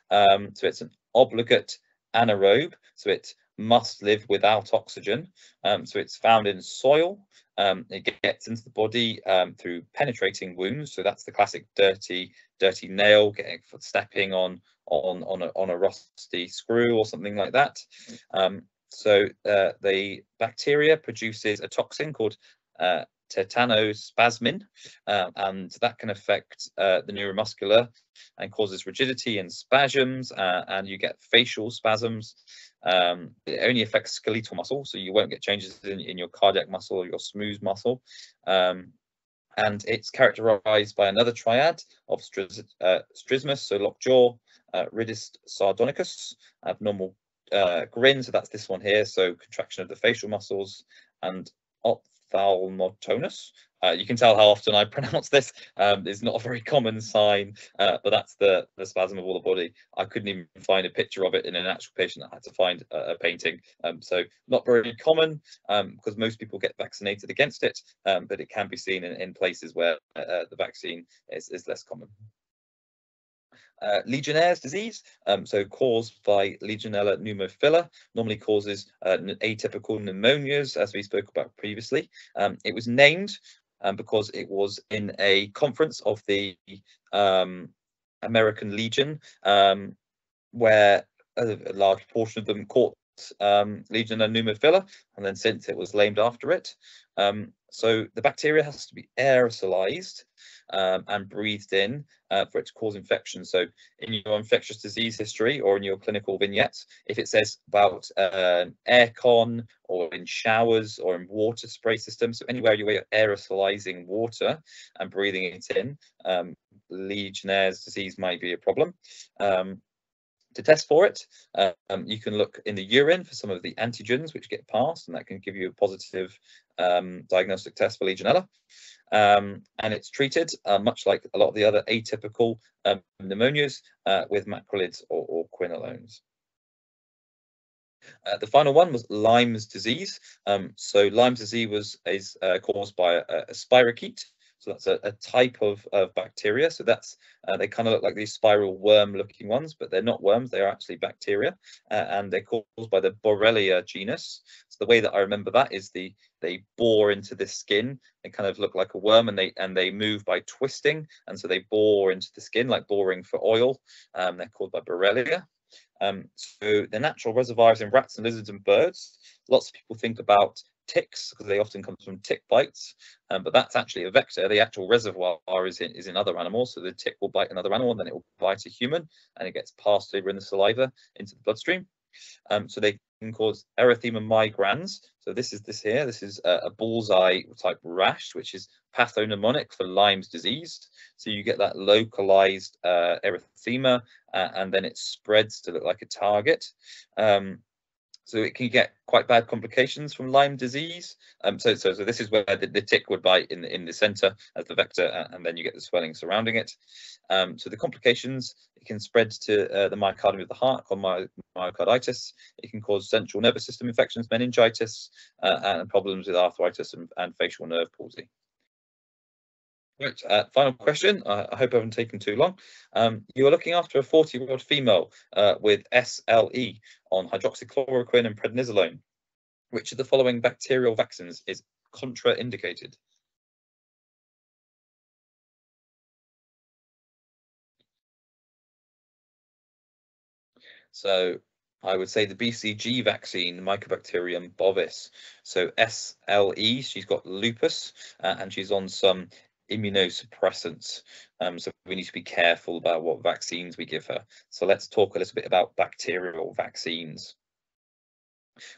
So it's an obligate anaerobe, so it must live without oxygen. So it's found in soil. It gets into the body through penetrating wounds. So that's the classic dirty nail getting for stepping on a rusty screw or something like that. So the bacteria produces a toxin called tetanospasmin, and that can affect the neuromuscular and causes rigidity and spasms, and you get facial spasms. It only affects skeletal muscle, so you won't get changes in your cardiac muscle or your smooth muscle. And it's characterized by another triad of strabismus, so lockjaw, ridus sardonicus, abnormal grin, so that's this one here, so contraction of the facial muscles, and ophthalmotonus. You can tell how often I pronounce this. It's not a very common sign, but that's the spasm of all the body. I couldn't even find a picture of it in an actual patient. I had to find a painting. So not very common, because most people get vaccinated against it, but it can be seen in places where the vaccine is less common. Legionnaire's disease, so caused by Legionella pneumophila, normally causes atypical pneumonias, as we spoke about previously. It was named because it was in a conference of the American Legion, where a large portion of them caught Legionella pneumophila, and then since it was named after it. So the bacteria has to be aerosolized and breathed in for it to cause infection. So in your infectious disease history or in your clinical vignettes, if it says about aircon or in showers or in water spray systems, so anywhere you're aerosolizing water and breathing it in, Legionnaire's disease might be a problem. To test for it, you can look in the urine for some of the antigens which get passed, and that can give you a positive diagnostic test for Legionella. And it's treated much like a lot of the other atypical pneumonias with macrolides or quinolones. The final one was Lyme's disease. So Lyme's disease is caused by a spirochete. So that's a type of bacteria. So that's they kind of look like these spiral worm looking ones, but they're not worms. They are actually bacteria, and they're caused by the Borrelia genus. So the way that I remember that is they bore into the skin. They kind of look like a worm, and they move by twisting. And so they bore into the skin like boring for oil. They're called by Borrelia. So the natural reservoirs in rats and lizards and birds. Lots of people think about ticks because they often come from tick bites, but that's actually a vector. The actual reservoir is in other animals, so the tick will bite another animal and then it will bite a human, and it gets passed over in the saliva into the bloodstream. So they can cause erythema migrans. So this is a bullseye type rash, which is pathognomonic for Lyme's disease. So you get that localized erythema, and then it spreads to look like a target. So it can get quite bad complications from Lyme disease. So this is where the tick would bite in the center as the vector, and then you get the swelling surrounding it. So the complications, it can spread to the myocardium of the heart or myocarditis. It can cause central nervous system infections, meningitis, and problems with arthritis and facial nerve palsy. Right, final question. I hope I haven't taken too long. You are looking after a 40-year-old female with SLE on hydroxychloroquine and prednisolone. Which of the following bacterial vaccines is contraindicated? So I would say the BCG vaccine, Mycobacterium bovis. So SLE, she's got lupus, and she's on some immunosuppressants, so we need to be careful about what vaccines we give her. So let's talk a little bit about bacterial vaccines.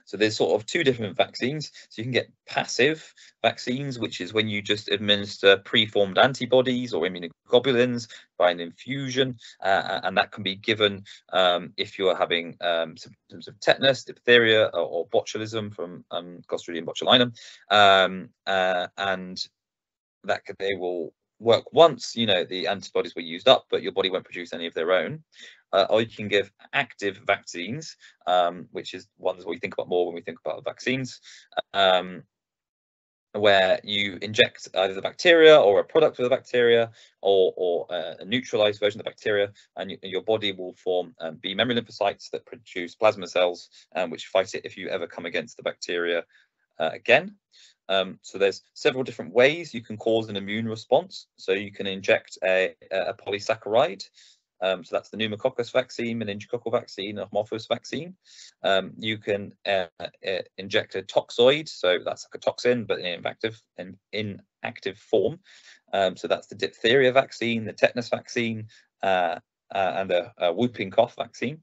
So there's sort of two different vaccines. So you can get passive vaccines, which is when you just administer preformed antibodies or immunoglobulins by an infusion, and that can be given if you are having symptoms of tetanus, diphtheria, or botulism from Clostridium botulinum, and that they will work once the antibodies were used up, but your body won't produce any of their own. Or you can give active vaccines, which is ones we think about more when we think about vaccines, where you inject either the bacteria or a product of the bacteria, or a neutralized version of the bacteria, and your body will form B memory lymphocytes that produce plasma cells, which fight it if you ever come against the bacteria again. So there's several different ways you can cause an immune response. So you can inject a polysaccharide. So that's the pneumococcus vaccine, meningococcal vaccine, or Haemophilus vaccine. You can inject a toxoid, so that's like a toxin, but in inactive form. So that's the diphtheria vaccine, the tetanus vaccine, and a whooping cough vaccine.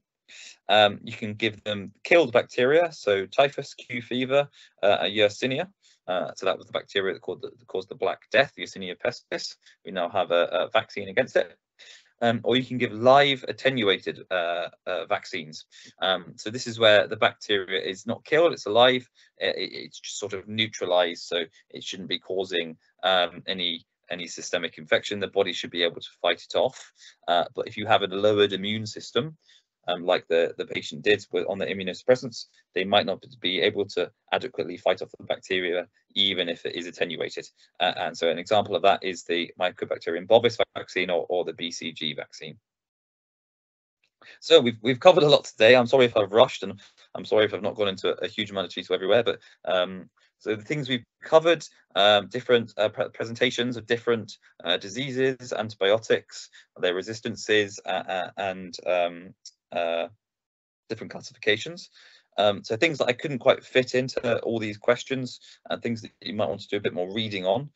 You can give them killed bacteria, so typhus, Q fever, Yersinia. So that was the bacteria that caused the Black Death, Yersinia pestis. We now have a vaccine against it. Or you can give live attenuated vaccines. So this is where the bacteria is not killed, it's alive, it's just sort of neutralized, so it shouldn't be causing any systemic infection. The body should be able to fight it off. But if you have a lowered immune system, like the patient did on the immunosuppressants, they might not be able to adequately fight off the bacteria, even if it is attenuated. And so an example of that is the Mycobacterium bovis vaccine or the BCG vaccine. So we've covered a lot today. I'm sorry if I've rushed, and I'm sorry if I've not gone into a huge amount of detail everywhere, but so the things we've covered, different presentations of different diseases, antibiotics, their resistances, and different classifications. So things that I couldn't quite fit into all these questions, and things that you might want to do a bit more reading on,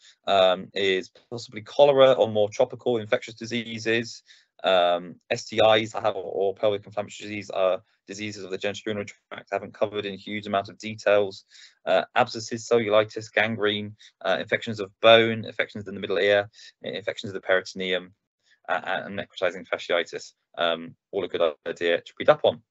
is possibly cholera or more tropical infectious diseases, STIs I have, or pelvic inflammatory disease are diseases of the genitourinary tract I haven't covered in a huge amount of details, abscesses, cellulitis, gangrene, infections of bone, infections in the middle ear, infections of the peritoneum, and necrotizing fasciitis. All a good idea to read up on.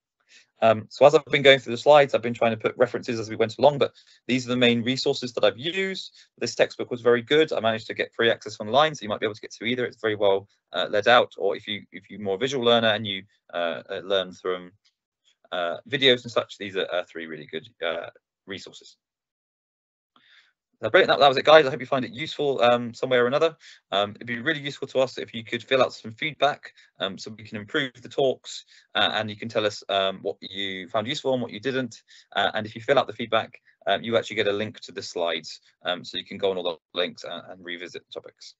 So as I've been going through the slides, I've been trying to put references as we went along, but these are the main resources that I've used. This textbook was very good. I managed to get free access online, so you might be able to get to either. It's very well laid out, or if you're more visual learner and you learn through videos and such, these are three really good resources. Brilliant. That was it, guys. I hope you find it useful somewhere or another. It'd be really useful to us if you could fill out some feedback, so we can improve the talks, and you can tell us what you found useful and what you didn't. And if you fill out the feedback, you actually get a link to the slides, so you can go on all the links and revisit the topics.